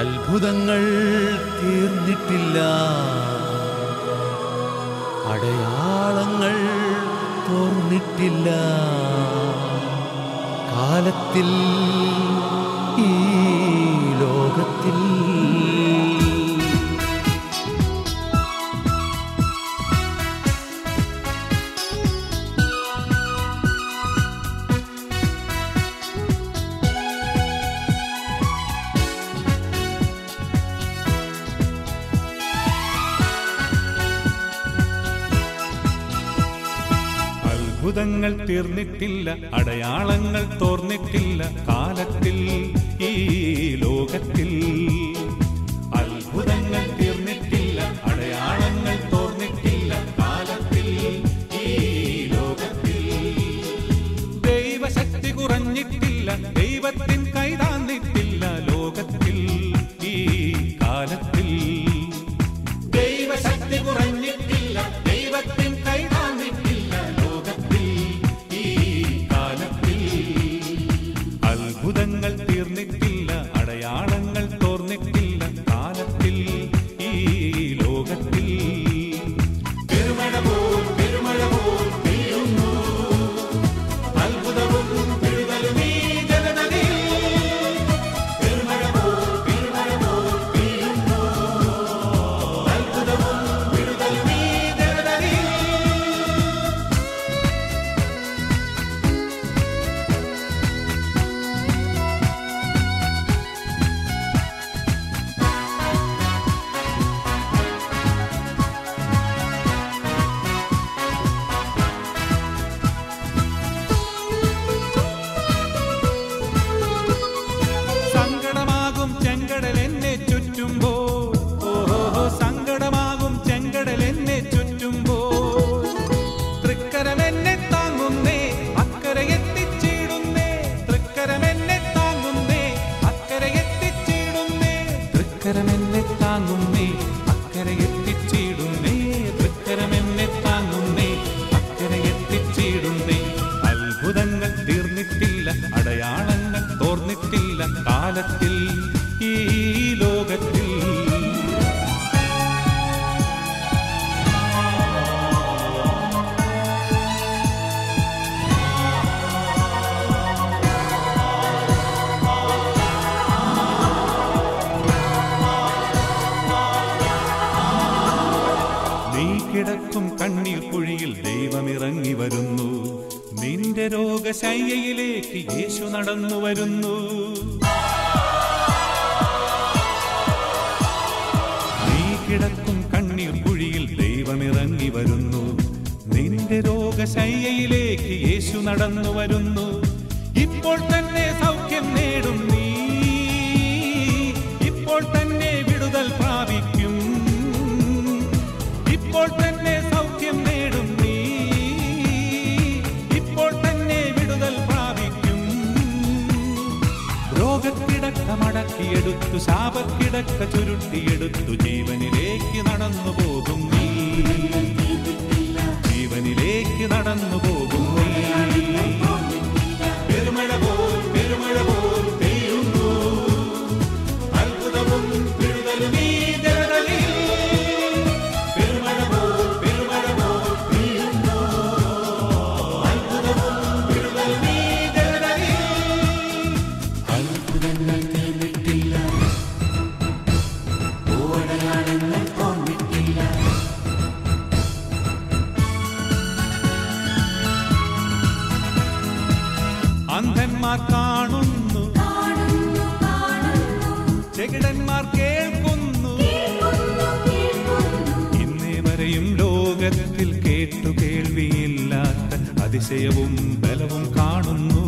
അത്ഭുതങ്ങൾ തീർന്നിട്ടില്ല, അടയാളങ്ങൾ തോർന്നിട്ടില്ല. കാലത്തിൽ ഈ ലോകത്തിൽ അത്ഭുതങ്ങൾ തീർന്നിട്ടില്ല, അടയാളങ്ങൾ തോർന്നിട്ടില്ല. കാലത്തിൽ ഈ ലോകത്തിൽ അത്ഭുതങ്ങൾ തീർന്നിട്ടില്ല, അടയാളങ്ങൾ തോർന്നിട്ടില്ല. കാലത്തിൽ ഈ ലോകത്തിൽ ദൈവശക്തി കുറഞ്ഞിട്ടില്ല, ദൈവത്തിൻ കൈതാന്നിട്ടില്ല. ലോകത്തിൽ ഈ കാലത്തിൽ ദൈവശക്തി കുറഞ്ഞിട്ടില്ല, ദൈവത്തിൻ കൈതാന്നിട്ടില്ല. അത്ഭുതങ്ങൾ തീർന്നിട്ടില്ല, അടയാളങ്ങൾ തോർന്നിട്ടില്ല. കാലത്തിൽ ഈ ലോകത്തിൽ അടയാളങ്ങൾ തോർന്നിട്ടില്ല, കാലത്തിൽ ഈ ലോകത്തിൽ. നീ കിടക്കും കണ്ണീർ കുഴിയിൽ ദൈവമിറങ്ങി വരുന്നു. നിന്റെ രോഗശയ്യയിലേക്ക് യേശു നടന്നു വരുന്നു. നീ കിടക്കും കണ്ണീർ കുഴിയിൽ ദൈവമിറങ്ങി വരുന്നു. നിന്റെ രോഗശയ്യയിലേക്ക് യേശു നടന്നു വരുന്നു. ഇപ്പോൾ തന്നെ സൗഖ്യം നേടും നീ, ഇപ്പോൾ തന്നെ വിടുതൽ പ്രാപിക്കും. ഇപ്പോൾ തന്നെ സൗഖ്യം നേടും നീ, ടുത്തു ശാപക്കിടക്ക ചുരുട്ടിയെടുത്തു ജീവനിലേക്ക് നടന്നു പോകും നീ, ജീവനിലേക്ക് നടന്നു പോകും നീ. പെരുമഴ പോൽ പെരുമഴ പോൽ പെയ്യുന്നു, അത്ഭുതവും വിടുതലും ഈ ജനതയിൽ. പെരുമഴ പോൽ പെരുമഴ പോൽ പെയ്യുന്നു, അത്ഭുതവും വിടുതലും ഈ ജനതയിൽ. അത്ഭുതങ്ങൾ അന്ധന്മാർ കാണുന്നു, ചെകിടന്മാർ കേൾക്കുന്നു. ഇന്നേ വരെയും ലോകത്തിൽ കേട്ടു കേൾവിയില്ലാത്ത അതിശയവും ബലവും കാണുന്നു.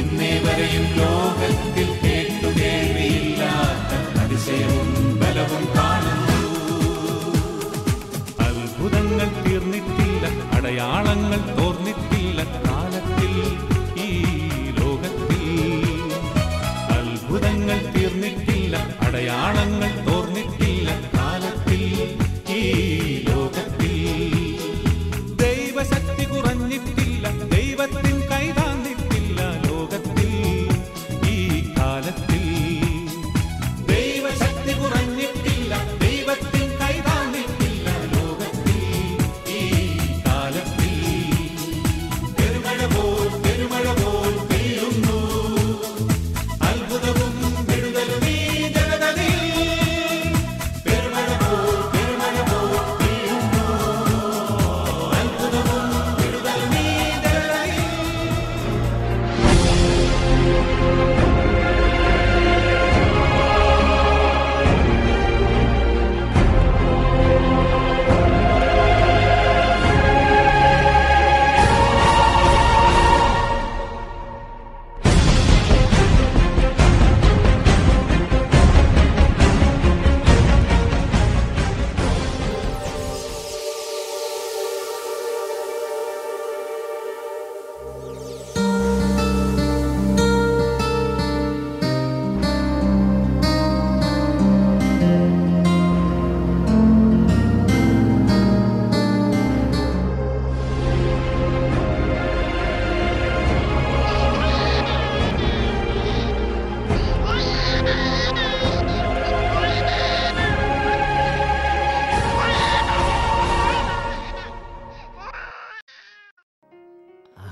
ഇന്നേ വരെയും ലോകത്തിൽ കേട്ടു കേൾവിയില്ലാത്ത അതിശയവും ബലവും കാണുന്നു. അത്ഭുതങ്ങൾ തീർന്നിട്ടില്ല, അടയാളങ്ങൾ തോർന്നിട്ടില്ല. കാലത്തിൽ ഈ ലോകത്തിൽ അത്ഭുതങ്ങൾ തീർന്നിട്ടില്ല, അടയാളങ്ങൾ തോർന്നിട്ടില്ല. കാലത്തിൽ ഈ ലോകത്തിൽ ദൈവശക്തി കുറഞ്ഞിട്ടില്ല, ദൈവത്തിൻ കൈതാന്നിട്ടില്ല. ലോകത്തിൽ ഈ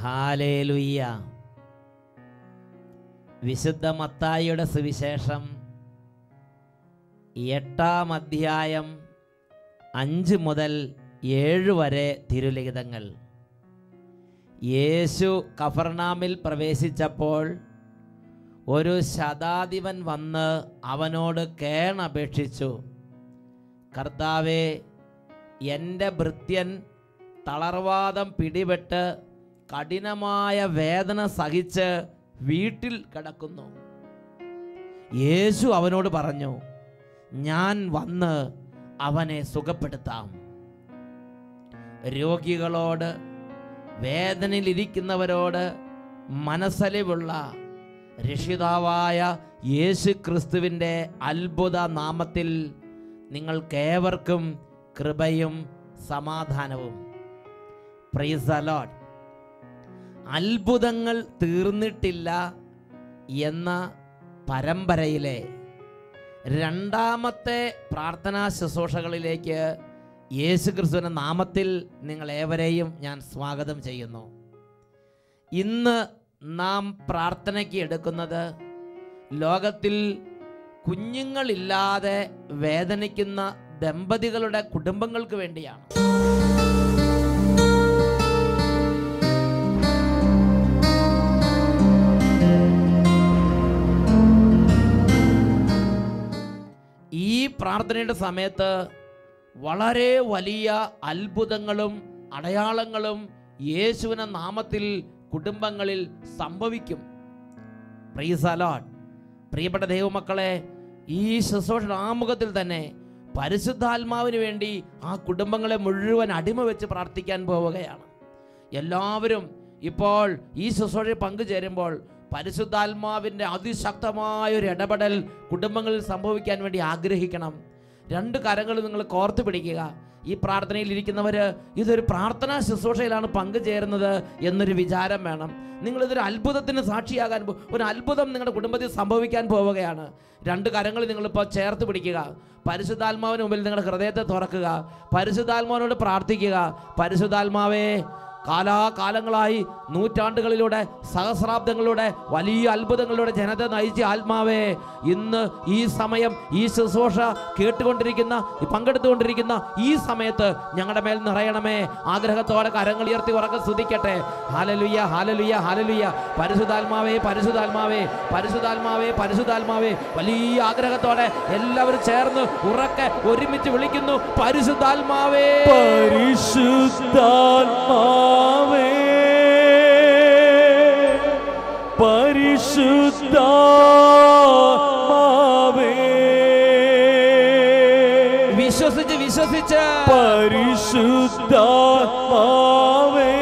ഹാലേലുയ്യ. വിശുദ്ധ മത്തായിയുടെ സുവിശേഷം 8-ാം അധ്യായം 5 മുതൽ 7 വരെ തിരുലിഖിതങ്ങൾ. യേശു കഫർനാമിൽ പ്രവേശിച്ചപ്പോൾ ഒരു ശതാധിപൻ വന്ന് അവനോട് കേണപേക്ഷിച്ചു, കർത്താവേ, എൻ്റെ ഭൃത്യൻ തളർവാദം പിടിപെട്ട് കഠിനമായ വേദന സഹിച്ച് വീട്ടിൽ കിടക്കുന്നു. യേശു അവനോട് പറഞ്ഞു, ഞാൻ വന്ന് അവനെ സുഖപ്പെടുത്താം. രോഗികളോട്, വേദനയിലിരിക്കുന്നവരോട് മനസ്സലിവുള്ള രക്ഷിതാവായ യേശു ക്രിസ്തുവിൻ്റെ അത്ഭുത നാമത്തിൽ നിങ്ങൾക്കേവർക്കും കൃപയും സമാധാനവും. Praise the Lord. അത്ഭുതങ്ങൾ തീർന്നിട്ടില്ല എന്ന പരമ്പരയിലെ 2-മത്തെ പ്രാർത്ഥനാ ശുശ്രൂഷകളിലേക്ക് യേശുക്രിസ്തുവിൻ്റെ നാമത്തിൽ നിങ്ങളേവരെയും ഞാൻ സ്വാഗതം ചെയ്യുന്നു. ഇന്ന് നാം പ്രാർത്ഥനയ്ക്ക് എടുക്കുന്നത് ലോകത്തിൽ കുഞ്ഞുങ്ങളില്ലാതെ വേദനിക്കുന്ന ദമ്പതികളുടെ കുടുംബങ്ങൾക്ക് വേണ്ടിയാണ്. ഈ പ്രാർത്ഥനയുടെ സമയത്ത് വളരെ വലിയ അത്ഭുതങ്ങളും അടയാളങ്ങളും യേശുവിൻ്റെ നാമത്തിൽ കുടുംബങ്ങളിൽ സംഭവിക്കും. Praise the lord. പ്രിയപ്പെട്ട ദൈവമക്കളെ, ഈ ശുശ്രൂഷ ആമുഖത്തിൽ തന്നെ പരിശുദ്ധാത്മാവിന് വേണ്ടി ആ കുടുംബങ്ങളെ മുഴുവൻ അടിമ വെച്ച് പ്രാർത്ഥിക്കാൻ പോവുകയാണ്. എല്ലാവരും ഇപ്പോൾ ഈ ശുശ്രൂഷയിൽ പങ്കുചേരുമ്പോൾ പരിശുദ്ധാത്മാവിൻ്റെ അതിശക്തമായൊരു ഇടപെടൽ കുടുംബങ്ങളിൽ സംഭവിക്കാൻ വേണ്ടി ആഗ്രഹിക്കണം. 2 കരങ്ങൾ നിങ്ങൾ കോർത്ത് പിടിക്കുക. ഈ പ്രാർത്ഥനയിൽ ഇരിക്കുന്നവർ ഇതൊരു പ്രാർത്ഥനാ ശുശ്രൂഷയിലാണ് പങ്കുചേരുന്നത് എന്നൊരു വിചാരം വേണം. നിങ്ങളിതൊരു അത്ഭുതത്തിന് സാക്ഷിയാകാൻ, ഒരു അത്ഭുതം നിങ്ങളുടെ കുടുംബത്തിൽ സംഭവിക്കാൻ പോവുകയാണ്. 2 കരങ്ങൾ നിങ്ങളിപ്പോൾ ചേർത്ത് പിടിക്കുക. പരിശുദ്ധാത്മാവിന് മുമ്പിൽ നിങ്ങളുടെ ഹൃദയത്തെ തുറക്കുക. പരിശുദ്ധാത്മാവിനോട് പ്രാർത്ഥിക്കുക. പരിശുദ്ധാത്മാവേ, കാലാകാലങ്ങളായി, നൂറ്റാണ്ടുകളിലൂടെ, സഹസ്രാബ്ദങ്ങളിലൂടെ, വലിയ അത്ഭുതങ്ങളിലൂടെ ജനത നയിച്ച ആത്മാവേ, ഇന്ന് ഈ സമയം, ഈ ശുശ്രൂഷ കേട്ടുകൊണ്ടിരിക്കുന്ന, പങ്കെടുത്തുകൊണ്ടിരിക്കുന്ന ഈ സമയത്ത് ഞങ്ങളുടെ മേൽ നിറയണമേ. ആഗ്രഹത്തോടെ കരങ്ങൾ ഉയർത്തി ഉറക്കെ സ്തുതിക്കട്ടെ. ഹല്ലേലൂയ, ഹല്ലേലൂയ, ഹല്ലേലൂയ. പരിശുദ്ധാത്മാവേ, പരിശുദ്ധാത്മാവേ, പരിശുദ്ധാത്മാവേ, പരിശുദ്ധാത്മാവേ. വലിയ ആഗ്രഹത്തോടെ എല്ലാവരും ചേർന്ന് ഉറക്കെ ഒരുമിച്ച് വിളിക്കുന്നു, പരിശുദ്ധാത്മാവേ, പരിശുദ്ധാത്മാവേ, പരിശുദ്ധാത്മാവേ. വിശ്വസിച്ച് വിശ്വസിച്ച്, പരിശുദ്ധാത്മാവേ,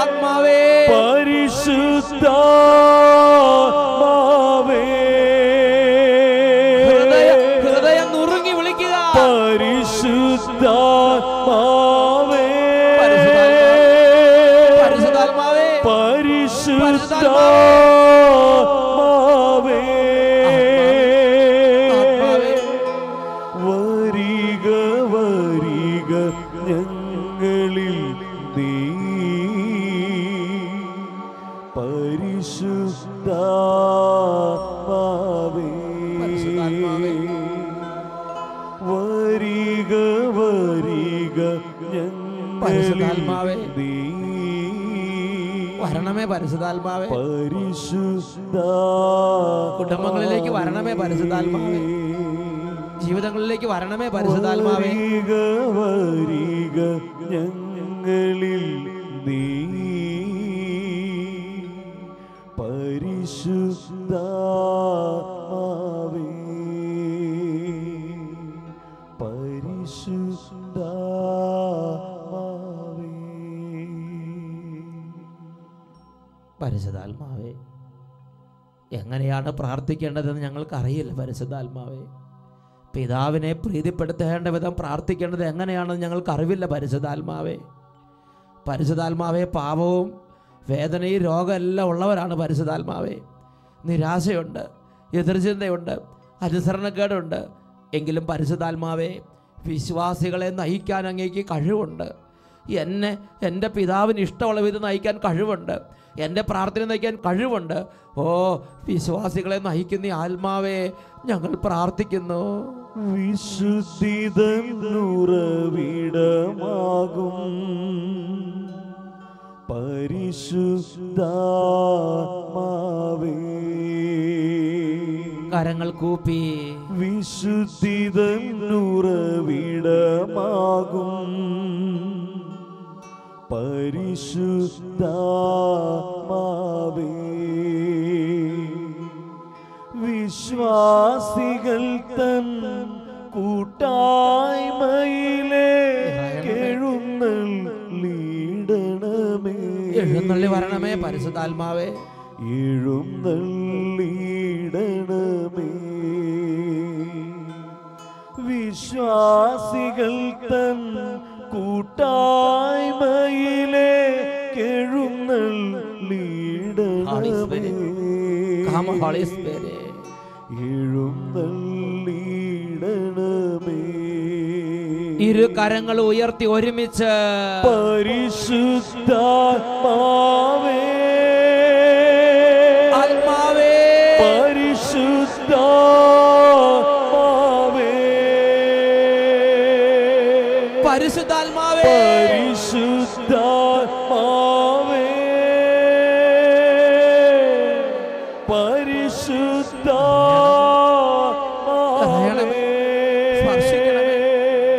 ആത്മാവേ, പരിശുദ്ധാത്മാവേ. ഹൃദയം നുറുങ്ങി വിളിക്കുക, പരിശുദ്ധാത്മാവേ, പരിശുദ്ധാത്മാവേ, വരിക വരിക ഞങ്ങളിൽ നീ, പരിശുദ്ധാത്മാവേ, വരിക വരിക ഞങ്ങളിൽ നീ, വരണമേ പരിശുദ്ധാത്മാവേ, പരിശുദ്ധ കുടുംബങ്ങളിലേക്ക് വരണമേ പരിശുദ്ധാത്മാവേ, ജീവിതങ്ങളിലേക്ക് വരണമേ പരിശുദ്ധാത്മാവേ, വരിക ഞങ്ങളിൽ നീ, പരിശുദ്ധാത്മാവേ, പരിശുദ്ധാത്മാവേ, പരിശുദ്ധാത്മാവേ. എങ്ങനെയാണ് പ്രാർത്ഥിക്കേണ്ടതെന്ന് ഞങ്ങൾക്കറിയില്ല. പരിശുദ്ധാത്മാവേ, പിതാവിനെ പ്രീതിപ്പെടുത്തേണ്ട വിധം പ്രാർത്ഥിക്കേണ്ടത് എങ്ങനെയാണെന്ന് ഞങ്ങൾക്കറിവില്ല. പരിശുദ്ധാത്മാവേ, പരിശുദ്ധാത്മാവേ, പാപവും വേദനയും രോഗം എല്ലാം ഉള്ളവരാണ്. പരിശുദ്ധാത്മാവേ, നിരാശയുണ്ട്, എതിർചിന്തയുണ്ട്, അനുസരണക്കേടുണ്ട്. എങ്കിലും പരിശുദ്ധാത്മാവേ, വിശ്വാസികളെ നയിക്കാൻ അങ്ങേക്ക് കഴിവുണ്ട്. എന്നെ എൻ്റെ പിതാവിന് ഇഷ്ടമുള്ള വിധം നയിക്കാൻ കഴിവുണ്ട്, എൻ്റെ പ്രാർത്ഥന നയിക്കാൻ കഴിവുണ്ട്. ഓ വിശ്വാസികളെ നയിക്കുന്ന ആത്മാവേ ഞങ്ങൾ പ്രാർത്ഥിക്കുന്നു. വിശുദ്ധിതൻ ഉറവിടമാകും പരിശുദ്ധാത്മാവേ, കരങ്ങൾ കൂപ്പി വിശുദ്ധിതൻ ഉറവിടമാകും പരിശുദ്ധാത്മാവേ, വിശ്വാസികൾ തൻ കൂട്ടായ്മയിലെ എഴുന്നള്ളിടണമേ, എഴുന്നള്ളി വരണമേ പരിശുദ്ധാത്മാവേ, എഴുന്നള്ളിടണമേ, വിശ്വാസികൾ തൻ കൂട്ടായ്മയിലെ എഴുന്നള്ളിടണമേ, എഴുന്നള്ളിടണമേ. ഇരു കരങ്ങൾ ഉയർത്തി ഒരുമിച്ച് പരിശുദ്ധാത്മാവേ, ആത്മാവേ പരിശുദ്ധാത്മാവേ, പരിശുദ്ധാത്മാവേ പരിശുദ്ധാത്മാവേ പരിശുദ്ധാത്മാവേ, സ്പർശിക്കണമേ,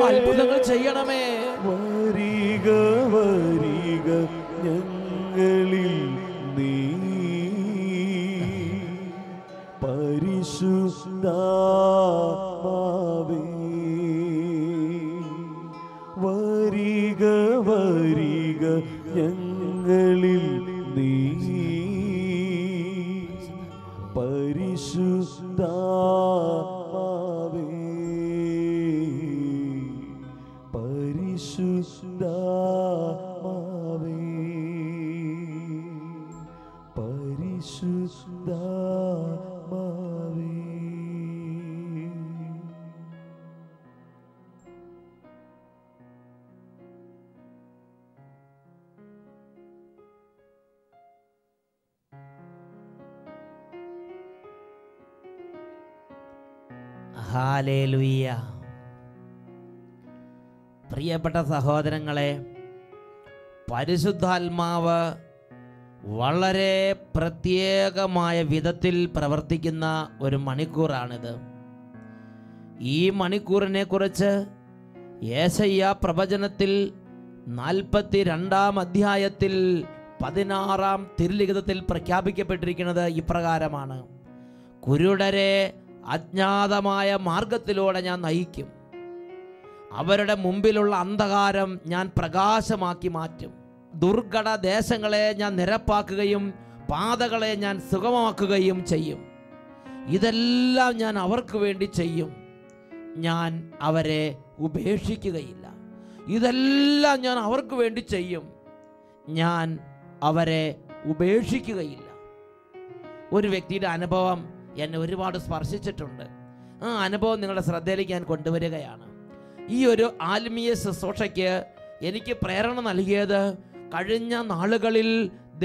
അത്ഭുതങ്ങൾ ചെയ്യണമേ. വരിക വരിക ഞങ്ങളിൽ നീ പരിശുദ്ധാത്മാവേ, വരിക വരിക ഞങ്ങളിൽ നീ പരിശുദ്ധാത്മാവേ, പരിശുദ്ധാത്മാവേ പരിശുദ്ധാത്മാവേ. ഹല്ലേലൂയ. പ്രിയപ്പെട്ട സഹോദരങ്ങളെ, പരിശുദ്ധാത്മാവ് വളരെ പ്രത്യേകമായ വിധത്തിൽ പ്രവർത്തിക്കുന്ന ഒരു മണിക്കൂറാണിത്. ഈ മണിക്കൂറിനെ കുറിച്ച് യേശയ്യ പ്രവചനത്തിൽ 42-ാം അധ്യായത്തിൽ 16-ാം തിരുലിഖിതത്തിൽ പ്രഖ്യാപിക്കപ്പെട്ടിരിക്കുന്നത് ഇപ്രകാരമാണ്: കുരുടരെ അജ്ഞാതമായ മാർഗത്തിലൂടെ ഞാൻ നയിക്കും, അവരുടെ മുമ്പിലുള്ള അന്ധകാരം ഞാൻ പ്രകാശമാക്കി മാറ്റും, ദുർഘട ദേശങ്ങളെ ഞാൻ നിരപ്പാക്കുകയും പാതകളെ ഞാൻ സുഗമമാക്കുകയും ചെയ്യും, ഇതെല്ലാം ഞാൻ അവർക്ക് വേണ്ടി ചെയ്യും, ഞാൻ അവരെ ഉപേക്ഷിക്കുകയില്ല, ഇതെല്ലാം ഞാൻ അവർക്ക് വേണ്ടി ചെയ്യും, ഞാൻ അവരെ ഉപേക്ഷിക്കുകയില്ല. ഒരു വ്യക്തിയുടെ അനുഭവം എന്നെ ഒരുപാട് സ്പർശിച്ചിട്ടുണ്ട്. ആ അനുഭവം നിങ്ങളുടെ ശ്രദ്ധയിലേക്ക് ഞാൻ കൊണ്ടുവരികയാണ്. ഈ ഒരു ആത്മീയ ശുശ്രൂഷയ്ക്ക് എനിക്ക് പ്രേരണ നൽകിയത് കഴിഞ്ഞ നാളുകളിൽ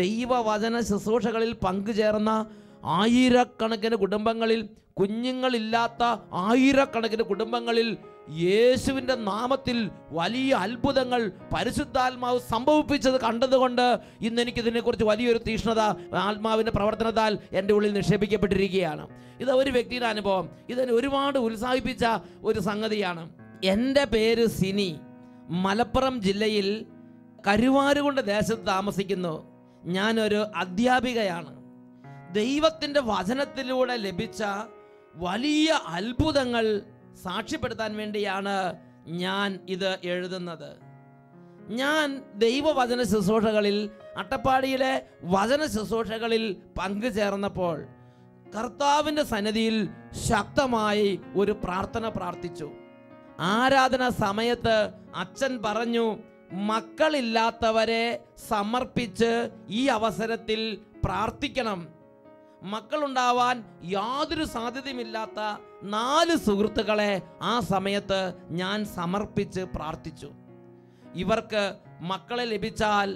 ദൈവവചന ശുശ്രൂഷകളിൽ പങ്കുചേർന്ന ആയിരക്കണക്കിന് കുടുംബങ്ങളിൽ, കുഞ്ഞുങ്ങളില്ലാത്ത ആയിരക്കണക്കിന് കുടുംബങ്ങളിൽ യേശുവിൻ്റെ നാമത്തിൽ വലിയ അത്ഭുതങ്ങൾ പരിശുദ്ധാത്മാവ് സംഭവിപ്പിച്ചത് കണ്ടതുകൊണ്ട് ഇന്ന് എനിക്കിതിനെക്കുറിച്ച് വലിയൊരു തീഷ്ണത ആത്മാവിൻ്റെ പ്രവർത്തനത്താൽ എൻ്റെ ഉള്ളിൽ നിക്ഷേപിക്കപ്പെട്ടിരിക്കുകയാണ്. ഇത് ഒരു വ്യക്തിയുടെ അനുഭവം, ഇതെന്നെ ഒരുപാട് ഉത്സാഹിപ്പിച്ച ഒരു സംഗതിയാണ്. എൻ്റെ പേര് സിനി, മലപ്പുറം ജില്ലയിൽ കരുവാരുകൊണ്ട് ദേശത്ത് താമസിക്കുന്നു. ഞാനൊരു അധ്യാപികയാണ്. ദൈവത്തിൻ്റെ വചനത്തിലൂടെ ലഭിച്ച വലിയ അത്ഭുതങ്ങൾ സാക്ഷ്യപ്പെടുത്താൻ വേണ്ടിയാണ് ഞാൻ ഇത് എഴുതുന്നത്. ഞാൻ ദൈവവചന ശുശ്രൂഷകളിൽ, അട്ടപ്പാടിയിലെ വചന ശുശ്രൂഷകളിൽ പങ്കുചേർന്നപ്പോൾ കർത്താവിൻ്റെ സന്നിധിയിൽ ശക്തമായി ഒരു പ്രാർത്ഥന പ്രാർത്ഥിച്ചു. ആരാധന സമയത്ത് അച്ഛൻ പറഞ്ഞു, മക്കളില്ലാത്തവരെ സമർപ്പിച്ച് ഈ അവസരത്തിൽ പ്രാർത്ഥിക്കണം. മക്കളുണ്ടാവാൻ യാതൊരു സാധ്യതയുമില്ലാത്ത 4 സുഹൃത്തുക്കളെ ആ സമയത്ത് ഞാൻ സമർപ്പിച്ച് പ്രാർത്ഥിച്ചു. ഇവർക്ക് മക്കളെ ലഭിച്ചാൽ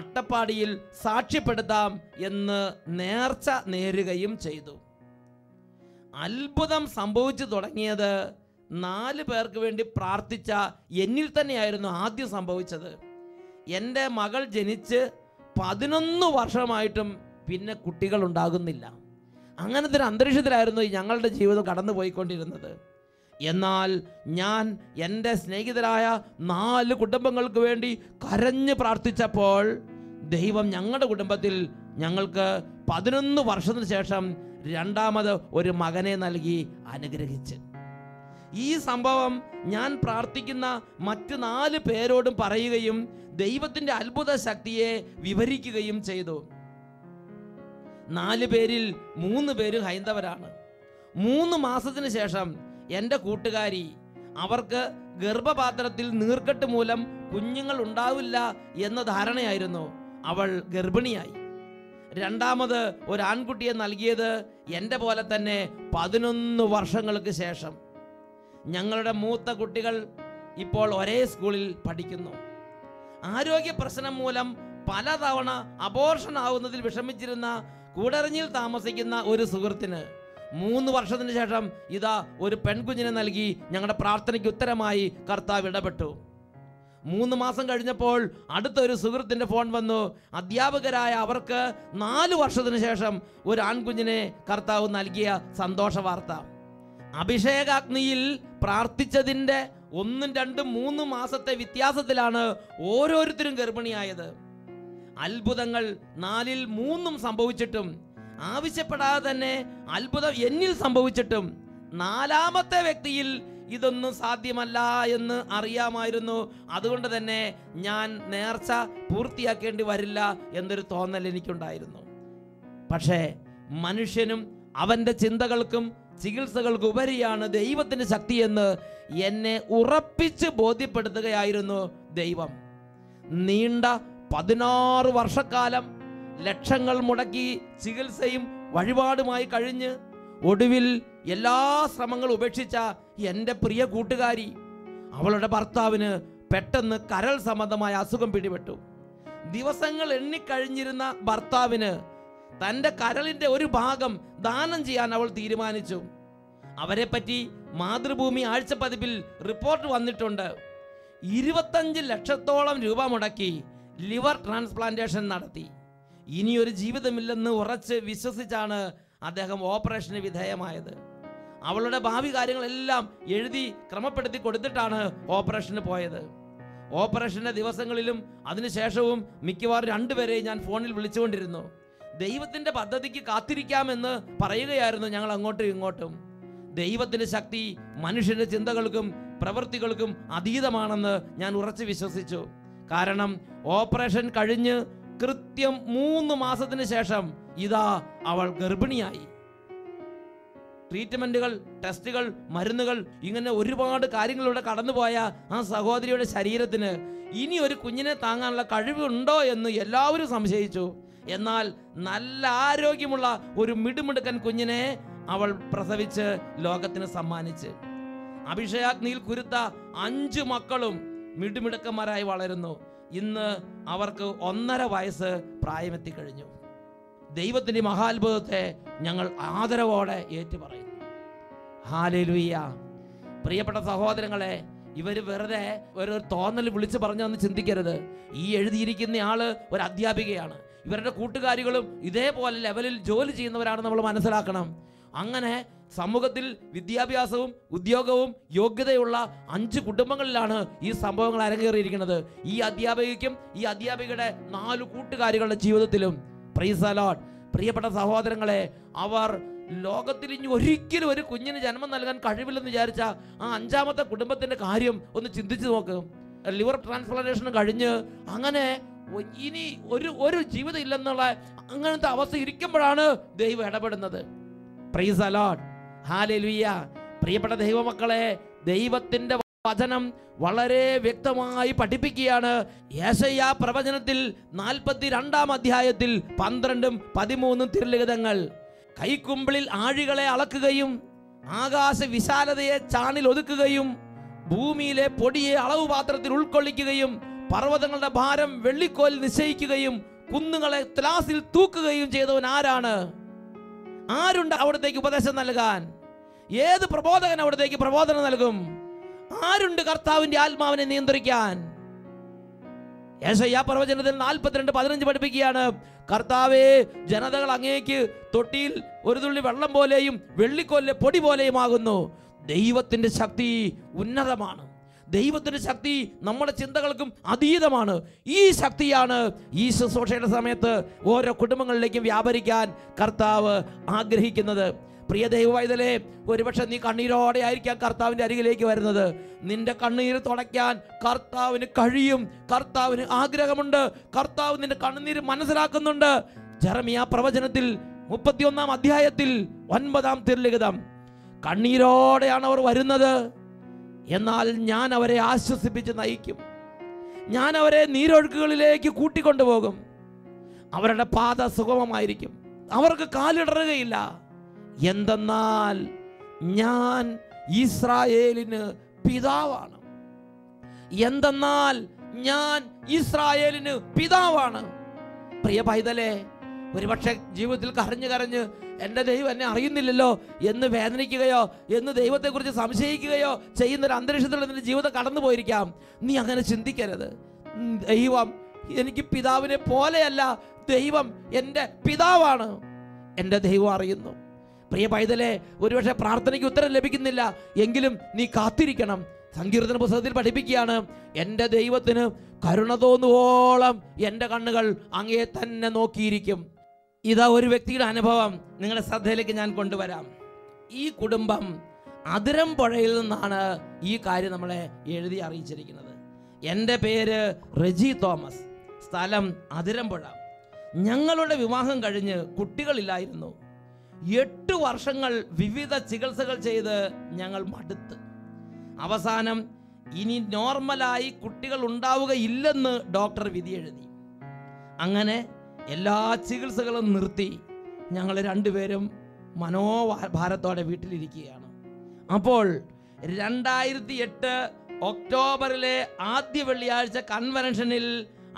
അട്ടപ്പാടിയിൽ സാക്ഷ്യപ്പെടുത്താം എന്ന് നേർച്ച നേരുകയും ചെയ്തു. അത്ഭുതം സംഭവിച്ചു തുടങ്ങിയത് 4 പേർക്ക് വേണ്ടി പ്രാർത്ഥിച്ച എന്നിൽ തന്നെയായിരുന്നു ആദ്യം സംഭവിച്ചത്. എൻ്റെ മകൾ ജനിച്ച് 11 വർഷമായിട്ടും പിന്നെ കുട്ടികൾ ഉണ്ടാകുന്നില്ല. അങ്ങനത്തെ ഒരു അന്തരീക്ഷത്തിലായിരുന്നു ഞങ്ങളുടെ ജീവിതം കടന്നു പോയിക്കൊണ്ടിരുന്നത്. എന്നാൽ ഞാൻ എൻ്റെ സ്നേഹിതരായ 4 കുടുംബങ്ങൾക്ക് വേണ്ടി കരഞ്ഞ് പ്രാർത്ഥിച്ചപ്പോൾ ദൈവം ഞങ്ങളുടെ കുടുംബത്തിൽ ഞങ്ങൾക്ക് 11 വർഷത്തിന് ശേഷം 2ാമത് ഒരു മകനെ നൽകി അനുഗ്രഹിച്ച്. ഈ സംഭവം ഞാൻ പ്രാർത്ഥിക്കുന്ന മറ്റ് 4 പേരോടും പറയുകയും ദൈവത്തിൻ്റെ അത്ഭുത ശക്തിയെ വിവരിക്കുകയും ചെയ്തു. 4 പേരിൽ 3 പേര് ഹൈന്ദവരാണ്. 3 മാസത്തിന് ശേഷം എൻ്റെ കൂട്ടുകാരി, അവർക്ക് ഗർഭപാത്രത്തിൽ നീർക്കെട്ട് മൂലം കുഞ്ഞുങ്ങൾ ഉണ്ടാവില്ല എന്ന ധാരണയായിരുന്നു, അവൾ ഗർഭിണിയായി. 2ാമത് ഒരു ആൺകുട്ടിയെ നൽകിയത് എൻ്റെ പോലെ തന്നെ 11 വർഷങ്ങൾക്ക് ശേഷം. ഞങ്ങളുടെ മൂത്ത കുട്ടികൾ ഇപ്പോൾ ഒരേ സ്കൂളിൽ പഠിക്കുന്നു. ആരോഗ്യ പ്രശ്നം മൂലം പലതവണ അബോർഷൻ ആവുന്നതിൽ വിഷമിച്ചിരുന്ന കൂടരഞ്ഞിൽ താമസിക്കുന്ന ഒരു സുഹൃത്തിന് 3 വർഷത്തിന് ശേഷം ഇതാ ഒരു പെൺകുഞ്ഞിനെ നൽകി ഞങ്ങളുടെ പ്രാർത്ഥനയ്ക്ക് ഉത്തരമായി കർത്താവ് ഇടപെട്ടു. 3 മാസം കഴിഞ്ഞപ്പോൾ അടുത്തൊരു സുഹൃത്തിൻ്റെ ഫോൺ വന്നു. അധ്യാപകരായ അവർക്ക് 4 വർഷത്തിന് ശേഷം ഒരു ആൺകുഞ്ഞിനെ കർത്താവ് നൽകിയ സന്തോഷ വാർത്ത. അഭിഷേകാഗ്നിയിൽ പ്രാർത്ഥിച്ചതിൻ്റെ 1, 2, 3 മാസത്തെ വ്യത്യാസത്തിലാണ് ഓരോരുത്തരും ഗർഭിണിയായത്. അത്ഭുതങ്ങൾ 4ൽ 3 സംഭവിച്ചിട്ടും, ആവശ്യപ്പെടാതെ തന്നെ അത്ഭുതം എന്നിൽ സംഭവിച്ചിട്ടും 4ാമത്തെ വ്യക്തിയിൽ ഇതൊന്നും സാധ്യമല്ല എന്ന് അറിയാമായിരുന്നു. അതുകൊണ്ട് തന്നെ ഞാൻ നേർച്ച പൂർത്തിയാക്കേണ്ടി വരില്ല എന്നൊരു തോന്നൽ എനിക്കുണ്ടായിരുന്നു. പക്ഷേ മനുഷ്യനും അവൻ്റെ ചിന്തകൾക്കും ചികിത്സകൾക്കുപരിയാണ് ദൈവത്തിൻ്റെ ശക്തിയെന്ന് എന്നെ ഉറപ്പിച്ച് ബോധ്യപ്പെടുത്തുകയായിരുന്നു ദൈവം. നീണ്ട 16 വർഷക്കാലം ലക്ഷങ്ങൾ മുടക്കി ചികിത്സയും വഴിപാടുമായി കഴിഞ്ഞ് ഒടുവിൽ എല്ലാ ശ്രമങ്ങളും ഉപേക്ഷിച്ച എൻ്റെ പ്രിയ കൂട്ടുകാരി, അവളുടെ ഭർത്താവിന് പെട്ടെന്ന് കരൾ സംബന്ധമായ അസുഖം പിടിപെട്ടു. ദിവസങ്ങൾ എണ്ണിക്കഴിഞ്ഞിരുന്ന ഭർത്താവിന് തൻ്റെ കരളിൻ്റെ ഒരു ഭാഗം ദാനം ചെയ്യാൻ അവൾ തീരുമാനിച്ചു. അവരെപ്പറ്റി മാതൃഭൂമി ആഴ്ചപ്പതിപ്പിൽ റിപ്പോർട്ട് വന്നിട്ടുണ്ട്. 25 ലക്ഷത്തോളം രൂപ മുടക്കി ലിവർ ട്രാൻസ്പ്ലാന്റേഷൻ നടത്തി. ഇനിയൊരു ജീവിതമില്ലെന്ന് ഉറച്ച് വിശ്വസിച്ചാണ് അദ്ദേഹം ഓപ്പറേഷന് വിധേയമായത്. അവളുടെ ഭാവി കാര്യങ്ങളെല്ലാം എഴുതി ക്രമപ്പെടുത്തി കൊടുത്തിട്ടാണ് ഓപ്പറേഷന് പോയത്. ഓപ്പറേഷൻ്റെ ദിവസങ്ങളിലും അതിനുശേഷവും മിക്കവാറും 2 പേരെയും ഞാൻ ഫോണിൽ വിളിച്ചുകൊണ്ടിരുന്നു. ദൈവത്തിൻ്റെ പദ്ധതിക്ക് കാത്തിരിക്കാമെന്ന് പറയുകയായിരുന്നു ഞങ്ങൾ അങ്ങോട്ടും ഇങ്ങോട്ടും. ദൈവത്തിൻ്റെ ശക്തി മനുഷ്യൻ്റെ ചിന്തകൾക്കും പ്രവൃത്തികൾക്കും അതീതമാണെന്ന് ഞാൻ ഉറച്ചു വിശ്വസിച്ചു. കാരണം ഓപ്പറേഷൻ കഴിഞ്ഞ് കൃത്യം 3 മാസത്തിന് ശേഷം ഇതാ അവൾ ഗർഭിണിയായി. ട്രീറ്റ്മെൻറ്റുകൾ, ടെസ്റ്റുകൾ, മരുന്നുകൾ, ഇങ്ങനെ ഒരുപാട് കാര്യങ്ങളിലൂടെ കടന്നുപോയ ആ സഹോദരിയുടെ ശരീരത്തിന് ഇനി ഒരു കുഞ്ഞിനെ താങ്ങാനുള്ള കഴിവുണ്ടോ എന്ന് എല്ലാവരും സംശയിച്ചു. എന്നാൽ നല്ല ആരോഗ്യമുള്ള ഒരു മിടുമിടുക്കൻ കുഞ്ഞിനെ അവൾ പ്രസവിച്ച് ലോകത്തിന് സമ്മാനിച്ച്. അഭിഷേകാഗ്നിയിൽ കുരുത്ത 5 മക്കളും മിടുമിടുക്കന്മാരായി വളരുന്നു. ഇന്ന് അവർക്ക് 1.5 വയസ്സ് പ്രായമെത്തിക്കഴിഞ്ഞു. ദൈവത്തിൻ്റെ മഹാത്ഭുതത്തെ ഞങ്ങൾ ആദരവോടെ ഏറ്റുപറയുന്നു. ഹല്ലേലൂയ. പ്രിയപ്പെട്ട സഹോദരങ്ങളെ, ഇവർ വെറുതെ ഒരു തോന്നൽ വിളിച്ച് പറഞ്ഞതെന്ന് ചിന്തിക്കരുത്. ഈ എഴുതിയിരിക്കുന്നയാൾ ഒരു അധ്യാപികയാണ്. ഇവരുടെ കൂട്ടുകാരികളും ഇതേപോലെ ലെവലിൽ ജോലി ചെയ്യുന്നവരാണ്. നമ്മൾ മനസ്സിലാക്കണം, അങ്ങനെ സമൂഹത്തിൽ വിദ്യാഭ്യാസവും ഉദ്യോഗവും യോഗ്യതയുള്ള 5 കുടുംബങ്ങളിലാണ് ഈ സംഭവങ്ങൾ അരങ്ങേറിയിരിക്കുന്നത്. ഈ അധ്യാപികയ്ക്കും ഈ അധ്യാപികയുടെ 4 കൂട്ടുകാരികളുടെ ജീവിതത്തിലും. Praise the lord. പ്രിയപ്പെട്ട സഹോദരങ്ങളെ, അവർ ലോകത്തിൽ ഇനി ഒരിക്കലും ഒരു കുഞ്ഞിന് ജന്മം നൽകാൻ കഴിവില്ലെന്ന് വിചാരിച്ച ആ 5ാമത്തെ കുടുംബത്തിൻ്റെ കാര്യം ഒന്ന് ചിന്തിച്ചു നോക്ക്. ലിവർ ട്രാൻസ്പ്ലാന്റേഷൻ കഴിഞ്ഞ് അങ്ങനെ ഇനി ഒരു ജീവിതം ഇല്ലെന്നുള്ള അങ്ങനത്തെ അവസ്ഥ ഇരിക്കുമ്പോഴാണ് ദൈവം ഇടപെടുന്നത്. Praise the lord. ഹല്ലേലൂയ. പ്രിയപ്പെട്ട ദൈവമക്കളെ, ദൈവത്തിൻ്റെ വചനം വളരെ വ്യക്തമായി പഠിപ്പിക്കുകയാണ്. യെശയ്യാ പ്രവചനത്തിൽ 42ാം അധ്യായത്തിൽ 12, 13 തിരുലിഖിതങ്ങൾ: കൈക്കുമ്പിളിൽ ആഴികളെ അളക്കുകയും ആകാശ വിശാലതയെ ചാണിൽ ഒതുക്കുകയും ഭൂമിയിലെ പൊടിയെ അളവുപാത്രത്തിൽ ഉൾക്കൊള്ളിക്കുകയും പർവ്വതങ്ങളുടെ ഭാരം വെള്ളിക്കോലിൽ നിശ്ചയിക്കുകയും കുന്നുകളെ ത്ലാസിൽ തൂക്കുകയും ചെയ്തവൻ ആരാണ്? ആരുണ്ട് അവിടത്തേക്ക് ഉപദേശം നൽകാൻ? ഏത് പ്രബോധകൻ അവിടത്തേക്ക് പ്രബോധനം നൽകും? ആരുണ്ട് കർത്താവിന്റെ ആത്മാവിനെ നിയന്ത്രിക്കാൻ? യേശയ്യാ പ്രവചനത്തിൽ 42:15 പഠിപ്പിക്കുകയാണ്, കർത്താവേ ജനതകൾ അങ്ങേക്ക് തൊട്ടിയിൽ ഒരു തുള്ളി വെള്ളം പോലെയും വെള്ളിക്കോലിലെ പൊടി പോലെയും ആകുന്നു. ദൈവത്തിൻ്റെ ശക്തി ഉന്നതമാണ്. ദൈവത്തിൻ്റെ ശക്തി നമ്മുടെ ചിന്തകൾക്കും അതീതമാണ്. ഈ ശക്തിയാണ് ഈ ശുശ്രൂഷയുടെ സമയത്ത് ഓരോ കുടുംബങ്ങളിലേക്കും വ്യാപരിക്കാൻ കർത്താവ് ആഗ്രഹിക്കുന്നത്. പ്രിയ ദൈവവൈതലേ, ഒരുപക്ഷെ നീ കണ്ണീരോടെ ആയിരിക്കാം കർത്താവിൻ്റെ അരികിലേക്ക് വരുന്നത്. നിന്റെ കണ്ണീര് തുടയ്ക്കാൻ കർത്താവിന് കഴിയും. കർത്താവിന് ആഗ്രഹമുണ്ട്. കർത്താവ് നിന്റെ കണ്ണുനീര് മനസ്സിലാക്കുന്നുണ്ട്. ജെറമിയ പ്രവചനത്തിൽ 31-ാം അധ്യായത്തിൽ 9-ാം തിരുലിഖിതം, കണ്ണീരോടെയാണ് അവർ വരുന്നത്, എന്നാൽ ഞാൻ അവരെ ആശ്വസിപ്പിച്ച് നയിക്കും. ഞാൻ അവരെ നീരൊഴുക്കുകളിലേക്ക് കൂട്ടിക്കൊണ്ടുപോകും. അവരുടെ പാത സുഗമമായിരിക്കും. അവർക്ക് കാലിടറുകയില്ല. എന്തെന്നാൽ ഞാൻ ഇസ്രായേലിന് പിതാവാണ്. എന്തെന്നാൽ ഞാൻ ഇസ്രായേലിന് പിതാവാണ്. പ്രിയ പൈതലേ, ഒരുപക്ഷെ ജീവിതത്തിൽ കരഞ്ഞ് എൻ്റെ ദൈവം എന്നെ അറിയുന്നില്ലല്ലോ എന്ന് വേദനിക്കുകയോ എന്ന് ദൈവത്തെക്കുറിച്ച് സംശയിക്കുകയോ ചെയ്യുന്നൊരു അന്തരീക്ഷത്തിൽ നിൻ്റെ ജീവിതം കടന്നു പോയിരിക്കാം. നീ അങ്ങനെ ചിന്തിക്കരുത്. ദൈവം എനിക്ക് പിതാവിനെ പോലെയല്ല, ദൈവം എൻ്റെ പിതാവാണ്. എൻ്റെ ദൈവം അറിയുന്നു. പ്രിയ പൈതലേ, ഒരുപക്ഷെ പ്രാർത്ഥനയ്ക്ക് ഉത്തരം ലഭിക്കുന്നില്ല എങ്കിലും നീ കാത്തിരിക്കണം. സങ്കീർത്തന പുസ്തകത്തിൽ പഠിപ്പിക്കുകയാണ്, എൻ്റെ ദൈവത്തിന് കരുണ തോന്നുവോളം എൻ്റെ കണ്ണുകൾ അങ്ങയെ തന്നെ നോക്കിയിരിക്കും. ഇതാ ഒരു വ്യക്തിയുടെ അനുഭവം നിങ്ങളുടെ ശ്രദ്ധയിലേക്ക് ഞാൻ കൊണ്ടുവരാം. ഈ കുടുംബം അതിരം പുഴയിൽ നിന്നാണ് ഈ കാര്യം നമ്മളെ എഴുതി അറിയിച്ചിരിക്കുന്നത്. എൻ്റെ പേര് റെജി തോമസ്, സ്ഥലം അതിരമ്പുഴ. ഞങ്ങളുടെ വിവാഹം കഴിഞ്ഞ് കുട്ടികളില്ലായിരുന്നു. 8 വർഷങ്ങൾ വിവിധ ചികിത്സകൾ ചെയ്ത് ഞങ്ങൾ മടുത്ത്. അവസാനം ഇനി നോർമലായി കുട്ടികൾ ഉണ്ടാവുകയില്ലെന്ന് ഡോക്ടർ വിധി എഴുതി. അങ്ങനെ എല്ലാ ചികിത്സകളും നിർത്തി ഞങ്ങൾ രണ്ടുപേരും മനോഭാരത്തോടെ വീട്ടിലിരിക്കുകയാണ്. അപ്പോൾ 2008 ഒക്ടോബറിലെ ആദ്യ വെള്ളിയാഴ്ച കൺവെൻഷനിൽ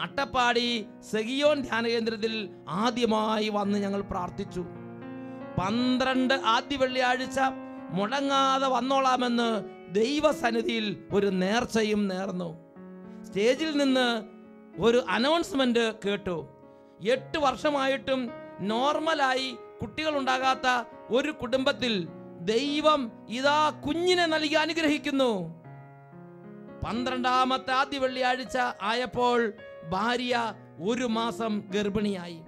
അട്ടപ്പാടി സെഗിയോൻ ധ്യാനകേന്ദ്രത്തിൽ ആദ്യമായി വന്ന് ഞങ്ങൾ പ്രാർത്ഥിച്ചു. 12 ആദ്യ വെള്ളിയാഴ്ച മുടങ്ങാതെ വന്നോളാമെന്ന് ദൈവസന്നിധിയിൽ ഒരു നേർച്ചയും നേർന്നു. സ്റ്റേജിൽ നിന്ന് ഒരു അനൗൺസ്മെന്റ് കേട്ടു. 8 വർഷമായിട്ടും നോർമലായി കുട്ടികളുണ്ടാകാത്ത ഒരു കുടുംബത്തിൽ ദൈവം ഇതാ കുഞ്ഞിനെ നൽകി അനുഗ്രഹിക്കുന്നു. 12-ാമത്തെ ആദ്യ വെള്ളിയാഴ്ച ആയപ്പോൾ ഭാര്യ 1 മാസം ഗർഭിണിയായി.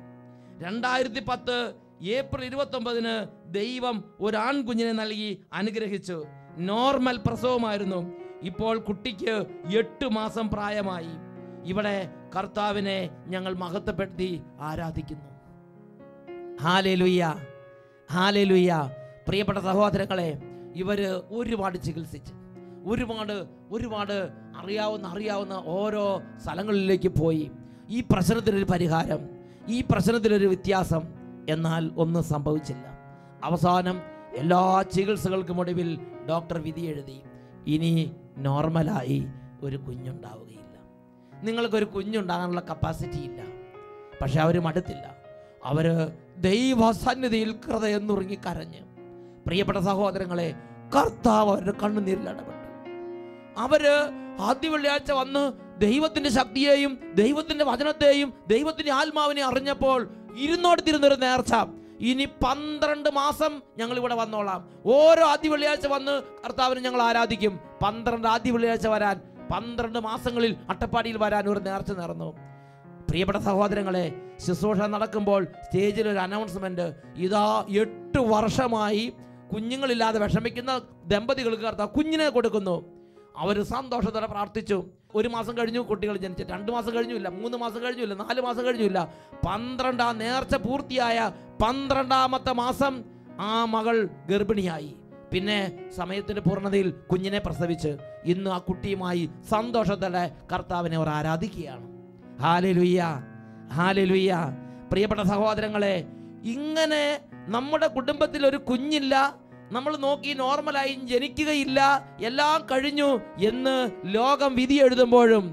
2010 ഏപ്രിൽ 29-ന് ദൈവം ഒരു ആൺകുഞ്ഞിനെ നൽകി അനുഗ്രഹിച്ചു. നോർമൽ പ്രസവമായിരുന്നു. ഇപ്പോൾ കുട്ടിക്ക് 8 മാസം പ്രായമായി. ഇവിടെ കർത്താവിനെ ഞങ്ങൾ മഹത്വപ്പെടുത്തി ആരാധിക്കുന്നു. ഹല്ലേലൂയ, ഹല്ലേലൂയ. പ്രിയപ്പെട്ട സഹോദരങ്ങളെ, ഇവര് ഒരുപാട് ചികിത്സിച്ച് ഒരുപാട് അറിയാവുന്ന ഓരോ സ്ഥലങ്ങളിലേക്ക് പോയി. ഈ പ്രശ്നത്തിനൊരു പരിഹാരം, ഈ പ്രശ്നത്തിനൊരു വ്യത്യാസം, എന്നാൽ ഒന്നും സംഭവിച്ചില്ല. അവസാനം എല്ലാ ചികിത്സകൾക്കും ഒടുവിൽ ഡോക്ടർ വിധി എഴുതി, ഇനി നോർമലായി ഒരു കുഞ്ഞുണ്ടാവുകയില്ല. നിങ്ങൾക്കൊരു കുഞ്ഞുണ്ടാകാനുള്ള കപ്പാസിറ്റി ഇല്ല. പക്ഷെ അവർ മടുത്തില്ല. അവർ ദൈവസന്നിധിയിൽ ഹൃദയം നുറുങ്ങി കരഞ്ഞ്. പ്രിയപ്പെട്ട സഹോദരങ്ങളെ, കർത്താവ് അവരുടെ കണ്ണുനീരിൽ ഇടപെട്ടു. അവര് ആദ്യ വെള്ളിയാഴ്ച വന്ന് ദൈവത്തിൻ്റെ ശക്തിയെയും ദൈവത്തിൻ്റെ വചനത്തെയും ദൈവത്തിൻ്റെ ആത്മാവിനെ അറിഞ്ഞപ്പോൾ ഇരുന്നോടുത്തിരുന്നൊരു നേർച്ച, ഇനി 12 മാസം ഞങ്ങൾ ഇവിടെ വന്നോളാം. ഓരോ ആദ്യ വെള്ളിയാഴ്ച വന്ന് കർത്താവിനെ ഞങ്ങൾ ആരാധിക്കും. 12 ആദ്യ വെള്ളിയാഴ്ച വരാൻ, 12 മാസങ്ങളിൽ അട്ടപ്പാടിയിൽ വരാൻ ഒരു നേർച്ച നേർന്നു. പ്രിയപ്പെട്ട സഹോദരങ്ങളെ, ശുശ്രൂഷ നടക്കുമ്പോൾ സ്റ്റേജിൽ ഒരു അനൗൺസ്മെന്റ്, ഇതാ 8 വർഷമായി കുഞ്ഞുങ്ങളില്ലാതെ വിഷമിക്കുന്ന ദമ്പതികൾക്ക് കർത്താവ് കുഞ്ഞിനെ കൊടുക്കുന്നു. അവർ സന്തോഷത്തോടെ പ്രാർത്ഥിച്ചു. 1 മാസം കഴിഞ്ഞു കുട്ടികൾ ജനിച്ചു. 2 മാസം കഴിഞ്ഞില്ല, 3 മാസം കഴിഞ്ഞില്ല, 4 മാസം കഴിഞ്ഞില്ല. 12-ാം നേർച്ച പൂർത്തിയായ 12-ാമത്തെ മാസം ആ മകൾ ഗർഭിണിയായി. പിന്നെ സമയത്തിൻ്റെ പൂർണ്ണതയിൽ കുഞ്ഞിനെ പ്രസവിച്ച് ഇന്ന് ആ കുട്ടിയുമായി സന്തോഷത്തോടെ കർത്താവിനെ അവർ ആരാധിക്കുകയാണ്. ഹല്ലേലൂയ, ഹല്ലേലൂയ. പ്രിയപ്പെട്ട സഹോദരങ്ങളെ, ഇങ്ങനെ നമ്മുടെ കുടുംബത്തിൽ ഒരു കുഞ്ഞില്ല, നമ്മൾ നോക്കി നോർമലായി ജനിക്കുകയില്ല, എല്ലാം കഴിഞ്ഞു എന്ന് ലോകം വിധി എഴുതുമ്പോഴും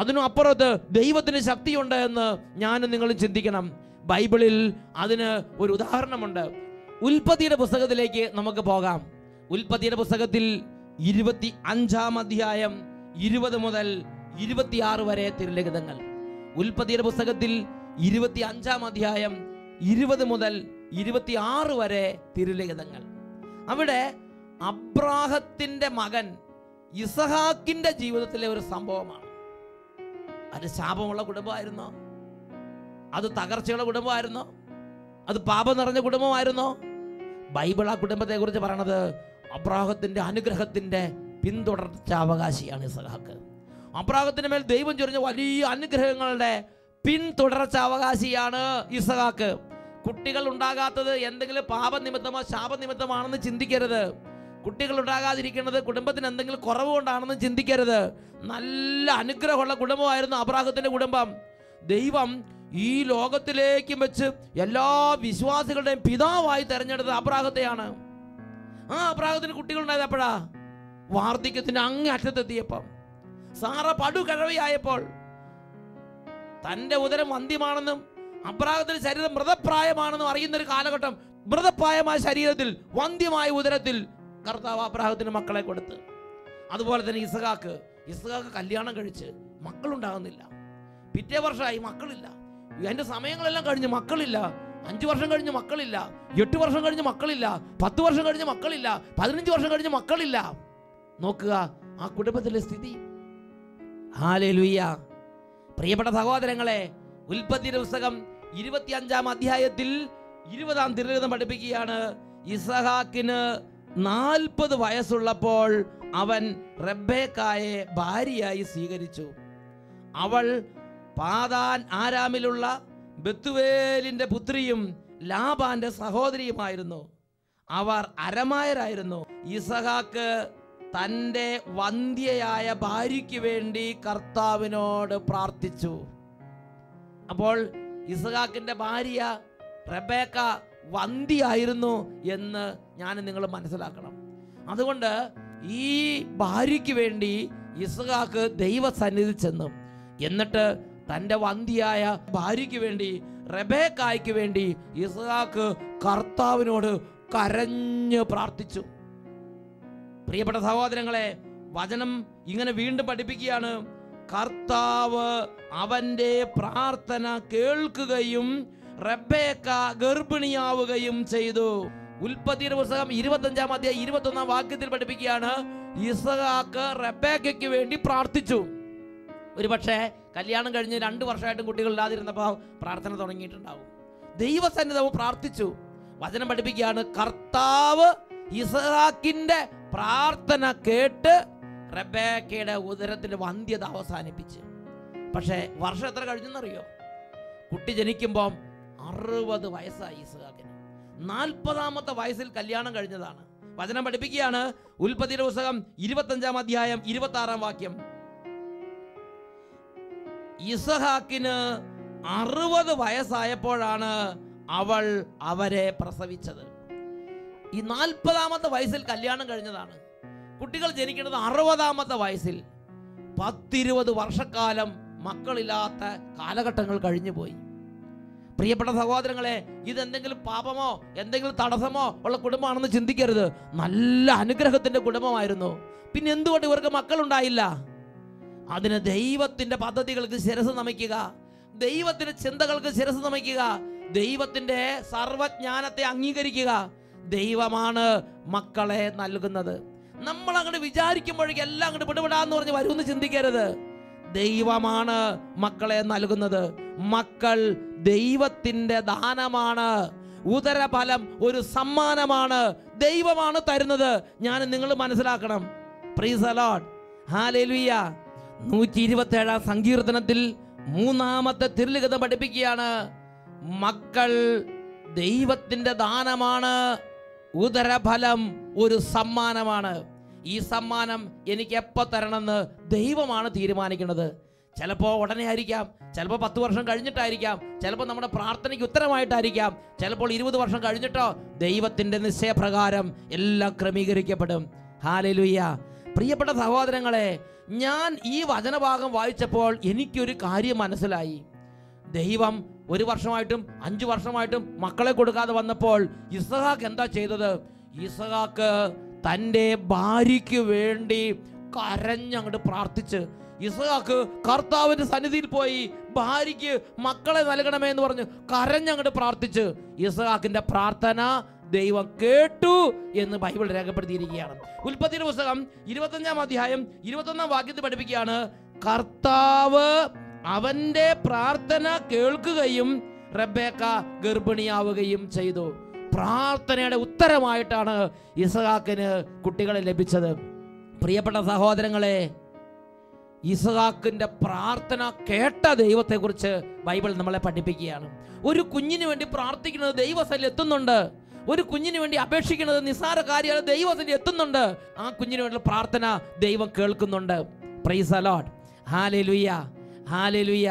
അതിനപ്പുറത്ത് ദൈവത്തിന് ശക്തിയുണ്ട് എന്ന് ഞാനും നിങ്ങളും ചിന്തിക്കണം. ബൈബിളിൽ അതിന് ഒരു ഉദാഹരണമുണ്ട്. ഉൽപ്പത്തിയുടെ പുസ്തകത്തിലേക്ക് നമുക്ക് പോകാം. ഉൽപ്പത്തിയുടെ പുസ്തകത്തിൽ 25-ാം അധ്യായം 20 മുതൽ 26 വരെ തിരുലിഖിതങ്ങൾ. ഉൽപ്പത്തിയുടെ പുസ്തകത്തിൽ 25-ാം അധ്യായം 20 മുതൽ 26 വരെ തിരുലിഖിതങ്ങൾ. അവിടെ അബ്രാഹത്തിന്റെ മകൻ ഇസഹാക്കിന്റെ ജീവിതത്തിലെ ഒരു സംഭവമാണ്. അത് ശാപമുള്ള കുടുംബമായിരുന്നോ? അത് തകർച്ചയുള്ള കുടുംബമായിരുന്നോ? അത് പാപം നിറഞ്ഞ കുടുംബമായിരുന്നോ? ബൈബിൾ ആ കുടുംബത്തെ കുറിച്ച് പറയണത് അബ്രാഹത്തിന്റെ അനുഗ്രഹത്തിന്റെ പിന്തുടർച്ച അവകാശിയാണ് ഇസഹാക്ക്. അബ്രാഹത്തിന്റെ മേൽ ദൈവം ചൊരിഞ്ഞ വലിയ അനുഗ്രഹങ്ങളുടെ പിന്തുടർച്ച അവകാശിയാണ് ഇസഹാക്ക്. കുട്ടികൾ ഉണ്ടാകാത്തത് എന്തെങ്കിലും പാപനിമിത്തമോ ശാപനിമിത്തമാണെന്ന് ചിന്തിക്കരുത്. കുട്ടികൾ ഉണ്ടാകാതിരിക്കുന്നത് കുടുംബത്തിന് എന്തെങ്കിലും കുറവ് കൊണ്ടാണെന്ന് ചിന്തിക്കരുത്. നല്ല അനുഗ്രഹമുള്ള കുടുംബമായിരുന്നു അബ്രാഹത്തിന്റെ കുടുംബം. ദൈവം ഈ ലോകത്തിലേക്കും വെച്ച് എല്ലാ വിശ്വാസികളുടെയും പിതാവായി തെരഞ്ഞെടുത്ത അബ്രാഹത്തെയാണ്. ആ അബ്രാഹത്തിന് കുട്ടികളുണ്ടായപ്പോഴാ വാർദ്ധക്യത്തിന്റെ അങ്ങേ അറ്റത്തെത്തിയപ്പം സാറ പടു കഴവയായപ്പോൾ തന്റെ ഉദരം വന്ധ്യമാണെന്നും അബ്രാഹത്തിന്റെ ശരീരം മൃതപ്രായമാണെന്നും അറിയുന്നൊരു കാലഘട്ടം, മൃതപ്രായമായ ശരീരത്തിൽ വന്ധ്യമായ ഉദരത്തിൽ കർത്താവ് അബ്രാഹത്തിന് മക്കളെ കൊടുത്ത്. അതുപോലെ തന്നെ ഇസഹാക്ക് കല്യാണം കഴിച്ച് മക്കളുണ്ടാകുന്നില്ല. പിറ്റേ വർഷമായി മക്കളില്ല. അതിന്റെ സമയങ്ങളെല്ലാം കഴിഞ്ഞ് മക്കളില്ല. 5 വർഷം കഴിഞ്ഞ് മക്കളില്ല. 8 വർഷം കഴിഞ്ഞ് മക്കളില്ല. 10 വർഷം കഴിഞ്ഞ് മക്കളില്ല. 15 വർഷം കഴിഞ്ഞ് മക്കളില്ല. നോക്കുക ആ കുടുംബത്തിലെ സ്ഥിതി. ഹല്ലേലൂയ. പ്രിയപ്പെട്ട സഹോദരങ്ങളെ, ഉൽപ്പത്തി പുസ്തകം 25-ാം അധ്യായത്തിൽ 20-ാം തിരുവചനം പഠിപ്പിക്കുകയാണ്. ഇസഹാക്കിന് 40 വയസ്സുള്ളപ്പോൾ അവൻ റബ്ബേക്കായെ ഭാര്യയായി സ്വീകരിച്ചു. അവൾ പാദാൻ ആരാമിലുള്ള ബെത്തുവേലിന്റെ പുത്രിയും ലാബാന്റെ സഹോദരിയുമായിരുന്നു. അവർ അരമായരായിരുന്നു. ഇസഹാക്ക് തൻ്റെ വന്ധ്യയായ ഭാര്യയ്ക്ക് വേണ്ടി കർത്താവിനോട് പ്രാർത്ഥിച്ചു. അപ്പോൾ ഇസഹാക്കിന്റെ ഭാര്യ റബേക്ക വന്ധ്യയായിരുന്നു എന്ന് ഞാൻ നിങ്ങൾ മനസ്സിലാക്കണം. അതുകൊണ്ട് ഈ ഭാര്യയ്ക്ക് വേണ്ടി ഇസഹാക്ക് ദൈവസന്നിധി ചെന്നു. എന്നിട്ട് തൻ്റെ വന്ധ്യയായ ഭാര്യയ്ക്ക് വേണ്ടി, റബേക്കായ്ക്ക് വേണ്ടി ഇസഹാക്ക് കർത്താവിനോട് കരഞ്ഞു പ്രാർത്ഥിച്ചു. പ്രിയപ്പെട്ട സഹോദരങ്ങളെ, വചനം ഇങ്ങനെ വീണ്ടും പഠിപ്പിക്കുകയാണ്. കർത്താവ് അവൻ്റെ പ്രാർത്ഥന കേൾക്കുകയും റബേക്ക ഗർഭിണിയാവുകയും ചെയ്തു. ഉൽപ്പത്തിയുടെ പുസ്തകം 25-ാം അധ്യായം 21-ാം വാക്യത്തിൽ പഠിപ്പിക്കുകയാണ്. ഇസഹാക്ക് റബേക്കയ്ക്ക് വേണ്ടി പ്രാർത്ഥിച്ചു. ഒരു പക്ഷേ കല്യാണം കഴിഞ്ഞ് 2 വർഷമായിട്ടും കുട്ടികളില്ലാതിരുന്നപ്പോൾ പ്രാർത്ഥന തുടങ്ങിയിട്ടുണ്ടാവും. ദൈവസന്നിധവും പ്രാർത്ഥിച്ചു. വചനം പഠിപ്പിക്കുകയാണ്, കർത്താവ് ഇസഹാക്കിന്റെ പ്രാർത്ഥന കേട്ട് റബേക്കയുടെ ഉദരത്തിന്റെ വന്ധ്യത അവസാനിപ്പിച്ച്. പക്ഷേ വർഷം എത്ര കഴിഞ്ഞെന്നറിയോ? കുട്ടി ജനിക്കുമ്പോൾ 60 വയസ്സായി ഇസഹാക്കിന്. 40-ാമത്തെ വയസ്സിൽ കല്യാണം കഴിഞ്ഞതാണ്. വചനം പഠിപ്പിക്കുകയാണ്. ഉൽപ്പത്തിയുടെ പുസ്തകം 25-ാം അധ്യായം 26-ാം വാക്യം. ഇസഹാക്കിന് 60 വയസ്സായപ്പോഴാണ് അവൾ അവരെ പ്രസവിച്ചത്. ഈ 40-ാമത്തെ വയസ്സിൽ കല്യാണം കഴിഞ്ഞതാണ്. കുട്ടികൾ ജനിക്കുന്നത് 60-ാമത്തെ വയസ്സിൽ. 10-20 വർഷക്കാലം മക്കളില്ലാത്ത കാലഘട്ടങ്ങൾ കഴിഞ്ഞുപോയി. പ്രിയപ്പെട്ട സഹോദരങ്ങളെ, ഇതെന്തെങ്കിലും പാപമോ എന്തെങ്കിലും തടസ്സമോ ഉള്ള കുടുംബമാണെന്ന് ചിന്തിക്കരുത്. നല്ല അനുഗ്രഹത്തിൻ്റെ കുടുംബമായിരുന്നു. പിന്നെ എന്തുകൊണ്ട് ഇവർക്ക് മക്കളുണ്ടായില്ല? അതിന് ദൈവത്തിൻ്റെ പദ്ധതികൾക്ക് ശിരസ് നമിക്കുക, ദൈവത്തിൻ്റെ ചിന്തകൾക്ക് ശിരസ് നമിക്കുക, ദൈവത്തിൻ്റെ സർവജ്ഞാനത്തെ അംഗീകരിക്കുക. ദൈവമാണ് മക്കളെ നൽകുന്നത്. നമ്മൾ അങ്ങോട്ട് വിചാരിക്കുമ്പോഴേക്കും എല്ലാം അങ്ങോട്ട് പിടിപെടാന്ന് പറഞ്ഞ് വരുമെന്ന് ചിന്തിക്കരുത്. ദൈവമാണ് മക്കളെ നൽകുന്നത്. മക്കൾ ദൈവത്തിൻ്റെ ദാനമാണ്. ഉദരഫലം ഒരു സമ്മാനമാണ്. ദൈവമാണ് തരുന്നത്. ഞാൻ നിങ്ങൾ മനസ്സിലാക്കണം. Praise the lord. ഹല്ലേലൂയ. 127-ാം സങ്കീർത്തനത്തിൽ 3-ാമത്തെ തിരുലിഖിതം പഠിപ്പിക്കുകയാണ്. മക്കൾ ദൈവത്തിൻ്റെ ദാനമാണ്. ഉദരഫലം ഒരു സമ്മാനമാണ്. ഈ സമ്മാനം എനിക്ക് എപ്പോൾ തരണമെന്ന് ദൈവമാണ് തീരുമാനിക്കുന്നത്. ചിലപ്പോൾ ഉടനെ ആയിരിക്കാം, ചിലപ്പോൾ 10 വർഷം കഴിഞ്ഞിട്ടായിരിക്കാം, ചിലപ്പോൾ നമ്മുടെ പ്രാർത്ഥനയ്ക്ക് ഉത്തരമായിട്ടായിരിക്കാം, ചിലപ്പോൾ 20 വർഷം കഴിഞ്ഞിട്ടോ. ദൈവത്തിൻ്റെ നിശ്ചയപ്രകാരം എല്ലാം ക്രമീകരിക്കപ്പെടും. ഹല്ലേലൂയ. പ്രിയപ്പെട്ട സഹോദരങ്ങളെ, ഞാൻ ഈ വചനഭാഗം വായിച്ചപ്പോൾ എനിക്കൊരു കാര്യം മനസ്സിലായി. ദൈവം 1 വർഷമായിട്ടും 5 വർഷമായിട്ടും മക്കളെ കൊടുക്കാതെ വന്നപ്പോൾ ഇസ്ഹാക്ക് എന്താ ചെയ്തത്? ഇസ്ഹാക്ക് തൻ്റെ ഭാര്യയ്ക്ക് വേണ്ടി കരഞ്ഞങ്ങോട്ട് പ്രാർത്ഥിച്ച് ഇസ്ഹാക്ക് കർത്താവിൻ്റെ സന്നിധിയിൽ പോയി ഭാര്യയ്ക്ക് മക്കളെ നൽകണമേ എന്ന് പറഞ്ഞു കരഞ്ഞങ്ങോട്ട് പ്രാർത്ഥിച്ച്. ഇസ്ഹാക്കിൻ്റെ പ്രാർത്ഥന ദൈവം കേട്ടു എന്ന് ബൈബിൾ രേഖപ്പെടുത്തിയിരിക്കുകയാണ്. ഉൽപ്പത്തിയുടെ പുസ്തകം 25-ാം അധ്യായം 21-ാം വാക്യത്തിൽ പഠിപ്പിക്കുകയാണ്, കർത്താവ് അവന്റെ പ്രാർത്ഥന കേൾക്കുകയും റബേക്ക ഗർഭിണിയാവുകയും ചെയ്തു. പ്രാർത്ഥനയുടെ ഉത്തരമായിട്ടാണ് ഇസ്ഹാക്കിന് കുട്ടികളെ ലഭിച്ചത്. പ്രിയപ്പെട്ട സഹോദരങ്ങളെ, ഇസ്ഹാക്കിന്റെ പ്രാർത്ഥന കേട്ട ദൈവത്തെക്കുറിച്ച് ബൈബിൾ നമ്മളെ പഠിപ്പിക്കുകയാണ്. ഒരു കുഞ്ഞിന് വേണ്ടി പ്രാർത്ഥിക്കുന്നത് ദൈവസ്ഥലിൽ എത്തുന്നുണ്ട്. ഒരു കുഞ്ഞിന് വേണ്ടി അപേക്ഷിക്കുന്നത് നിസ്സാര കാര്യങ്ങൾ ദൈവത്തിൽ എത്തുന്നുണ്ട്. ആ കുഞ്ഞിന് വേണ്ടി പ്രാർത്ഥന ദൈവം കേൾക്കുന്നുണ്ട്. Praise the lord. ഹല്ലേലൂയ, ഹല്ലേലൂയ.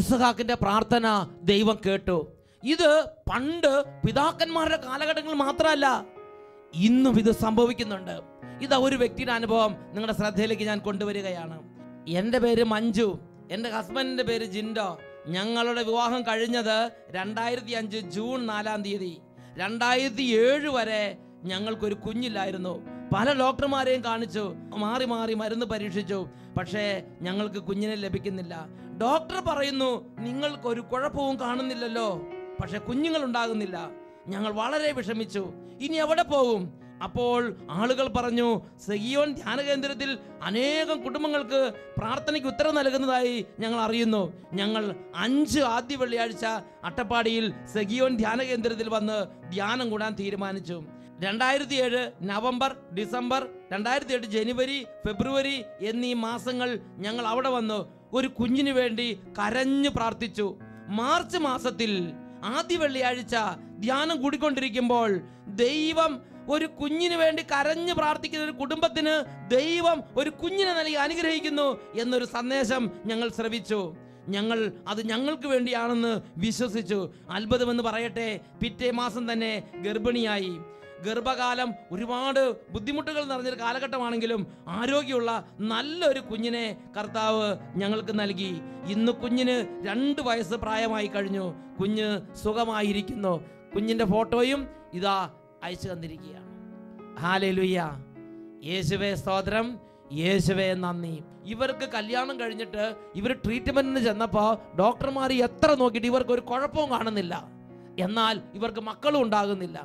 ഇസ്ഹാക്കിന്റെ പ്രാർത്ഥന ദൈവം കേട്ടു. ഇത് പണ്ട് പിതാക്കന്മാരുടെ കാലഘട്ടങ്ങളിൽ മാത്രമല്ല, ഇന്നും ഇത് സംഭവിക്കുന്നുണ്ട്. ഇതാ ഒരു വ്യക്തിയുടെ അനുഭവം നിങ്ങളുടെ ശ്രദ്ധയിലേക്ക് ഞാൻ കൊണ്ടുവരികയാണ്. എൻ്റെ പേര് മഞ്ജു, എൻ്റെ ഹസ്ബൻഡിൻ്റെ പേര് ജിൻഡോ. ഞങ്ങളുടെ വിവാഹം കഴിഞ്ഞത് 2005 ജൂൺ 4-ാം തീയതി. 2007 വരെ ഞങ്ങൾക്കൊരു കുഞ്ഞില്ലായിരുന്നു. പല ഡോക്ടർമാരെയും കാണിച്ചു, മാറി മാറി മരുന്ന് പരീക്ഷിച്ചു, പക്ഷേ ഞങ്ങൾക്ക് കുഞ്ഞിനെ ലഭിക്കുന്നില്ല. ഡോക്ടർ പറയുന്നു, നിങ്ങൾക്കൊരു കുഴപ്പവും കാണുന്നില്ലല്ലോ, പക്ഷെ കുഞ്ഞുങ്ങൾ ഉണ്ടാകുന്നില്ല. ഞങ്ങൾ വളരെ വിഷമിച്ചു, ഇനി എവിടെ പോകും? അപ്പോൾ ആളുകൾ പറഞ്ഞു, സിയോൻ ധ്യാനകേന്ദ്രത്തിൽ അനേകം കുടുംബങ്ങൾക്ക് പ്രാർത്ഥനയ്ക്ക് ഉത്തരം നൽകുന്നതായി ഞങ്ങൾ അറിയുന്നു. ഞങ്ങൾ 5 ആദ്യ വെള്ളിയാഴ്ച അട്ടപ്പാടിയിൽ സിയോൻ ധ്യാനകേന്ദ്രത്തിൽ വന്ന് ധ്യാനം കൂടാൻ തീരുമാനിച്ചു. 2007 നവംബർ, ഡിസംബർ, 2008 ജനുവരി, ഫെബ്രുവരി എന്നീ മാസങ്ങൾ ഞങ്ങൾ അവിടെ വന്നു ഒരു കുഞ്ഞിനു വേണ്ടി കരഞ്ഞു പ്രാർത്ഥിച്ചു. മാർച്ച് മാസത്തിൽ ആദ്യ വെള്ളിയാഴ്ച ധ്യാനം കൂടിക്കൊണ്ടിരിക്കുമ്പോൾ ദൈവം ഒരു കുഞ്ഞിന് വേണ്ടി കരഞ്ഞു പ്രാർത്ഥിക്കുന്ന ഒരു കുടുംബത്തിന് ദൈവം ഒരു കുഞ്ഞിനെ നൽകി അനുഗ്രഹിക്കുന്നു എന്നൊരു സന്ദേശം ഞങ്ങൾ ശ്രവിച്ചു. ഞങ്ങൾ അത് ഞങ്ങൾക്ക് വേണ്ടിയാണെന്ന് വിശ്വസിച്ചു. അത്ഭുതമെന്ന് പറയട്ടെ, പിറ്റേ മാസം തന്നെ ഗർഭിണിയായി. ഗർഭകാലം ഒരുപാട് ബുദ്ധിമുട്ടുകൾ നിറഞ്ഞൊരു കാലഘട്ടമാണെങ്കിലും ആരോഗ്യമുള്ള നല്ലൊരു കുഞ്ഞിനെ കർത്താവ് ഞങ്ങൾക്ക് നൽകി. ഇന്ന് കുഞ്ഞിന് 2 വയസ്സ് പ്രായമായി കഴിഞ്ഞു. കുഞ്ഞ് സുഖമായിരിക്കുന്നു. കുഞ്ഞിൻ്റെ ഫോട്ടോയും ഇതാ അയച്ചു തന്നിരിക്കുകയാണ്. ഹല്ലേലൂയ. യേശുവേ സ്തോത്രം, യേശുവേ നന്ദി. ഇവർക്ക് കല്യാണം കഴിഞ്ഞിട്ട് ഇവർ ട്രീറ്റ്മെന്റിന് ചെന്നപ്പോൾ ഡോക്ടർമാർ എത്ര നോക്കിയിട്ട് ഇവർക്ക് ഒരു കുഴപ്പവും കാണുന്നില്ല, എന്നാൽ ഇവർക്ക് മക്കളും ഉണ്ടാകുന്നില്ല.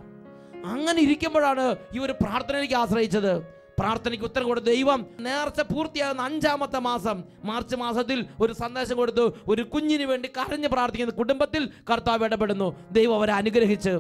അങ്ങനെ ഇരിക്കുമ്പോഴാണ് ഇവർ പ്രാർത്ഥനയിലേക്ക് ആശ്രയിച്ചത്. പ്രാർത്ഥനയ്ക്ക് ഉത്തരം കൊടുത്ത ദൈവം നേർച്ച പൂർത്തിയാകുന്ന 5-ാമത്തെ മാസം മാർച്ച് മാസത്തിൽ ഒരു സന്ദേശം കൊടുത്തു. ഒരു കുഞ്ഞിന് വേണ്ടി കരഞ്ഞ് പ്രാർത്ഥിക്കുന്ന കുടുംബത്തിൽ കർത്താവ് ഇടപെടുന്നു. ദൈവം അവരെ അനുഗ്രഹിച്ച്.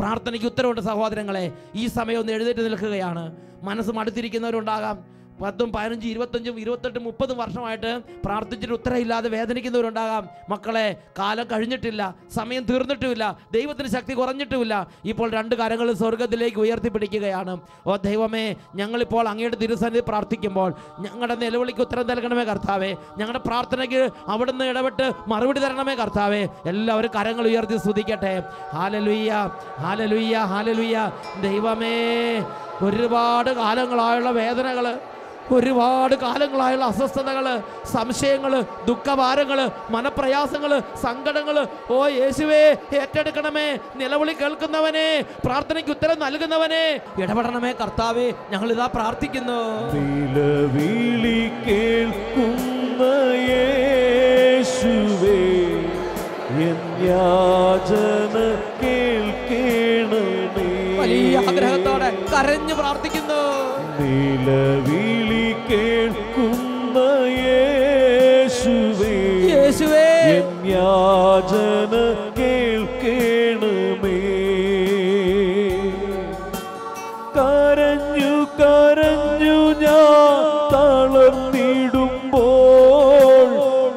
പ്രാർത്ഥനയ്ക്ക് ഉത്തരവുണ്ട് സഹോദരങ്ങളെ. ഈ സമയം ഒന്ന് എഴുന്നേറ്റ് നിൽക്കുകയാണ്. മനസ്സ് മടുത്തിരിക്കുന്നവരുണ്ടാകാം. 10, 15, 25, 28, 30 വർഷമായിട്ട് പ്രാർത്ഥിച്ചിട്ട് ഉത്തരമില്ലാതെ വേദനിക്കുന്നവരുണ്ടാകാം. മക്കളെ, കാലം കഴിഞ്ഞിട്ടില്ല, സമയം തീർന്നിട്ടുമില്ല, ദൈവത്തിന് ശക്തി കുറഞ്ഞിട്ടുമില്ല. ഇപ്പോൾ 2 കരങ്ങൾ സ്വർഗത്തിലേക്ക് ഉയർത്തിപ്പിടിക്കുകയാണ്. ഓ ദൈവമേ, ഞങ്ങളിപ്പോൾ അങ്ങയുടെ തിരുസന്നിധി പ്രാർത്ഥിക്കുമ്പോൾ ഞങ്ങളുടെ നിലവിളിക്ക് ഉത്തരം നൽകണമേ കർത്താവേ. ഞങ്ങളുടെ പ്രാർത്ഥനയ്ക്ക് അവിടുന്ന് ഇടപെട്ട് മറുപടി തരണമേ കർത്താവേ. എല്ലാവരും കരങ്ങൾ ഉയർത്തി സ്തുതിക്കട്ടെ. ഹല്ലേലൂയ, ഹല്ലേലൂയ, ഹല്ലേലൂയ. ദൈവമേ, ഒരുപാട് കാലങ്ങളായുള്ള വേദനകൾ, ഒരുപാട് കാലങ്ങളായുള്ള അസ്വസ്ഥതകൾ, സംശയങ്ങൾ, ദുഃഖഭാരങ്ങൾ, മനപ്രയാസങ്ങൾ, സങ്കടങ്ങൾ ഓ യേശുവേ ഏറ്റെടുക്കണമേ. നിലവിളി കേൾക്കുന്നവനെ, പ്രാർത്ഥനയ്ക്ക് ഉത്തരം നൽകുന്നവനെ ഇടപെടണമേ കർത്താവേ. ഞങ്ങളിതാ പ്രാർത്ഥിക്കുന്നു. നിലവിളി കേൾക്കുന്ന യേശുവേ എൻ യാചന കേൾക്കണമേ. വലിയ ആഗ്രഹത്തോടെ കരഞ്ഞു പ്രാർത്ഥിക്കുന്നു. നിലവിളി കേൾക്കുന്ന യേശുവേ, യേശുവേ എൻ യാചന കേൾക്കണമേ. കരഞ്ഞു കരഞ്ഞു ഞാൻ തളർന്നിടുമ്പോൾ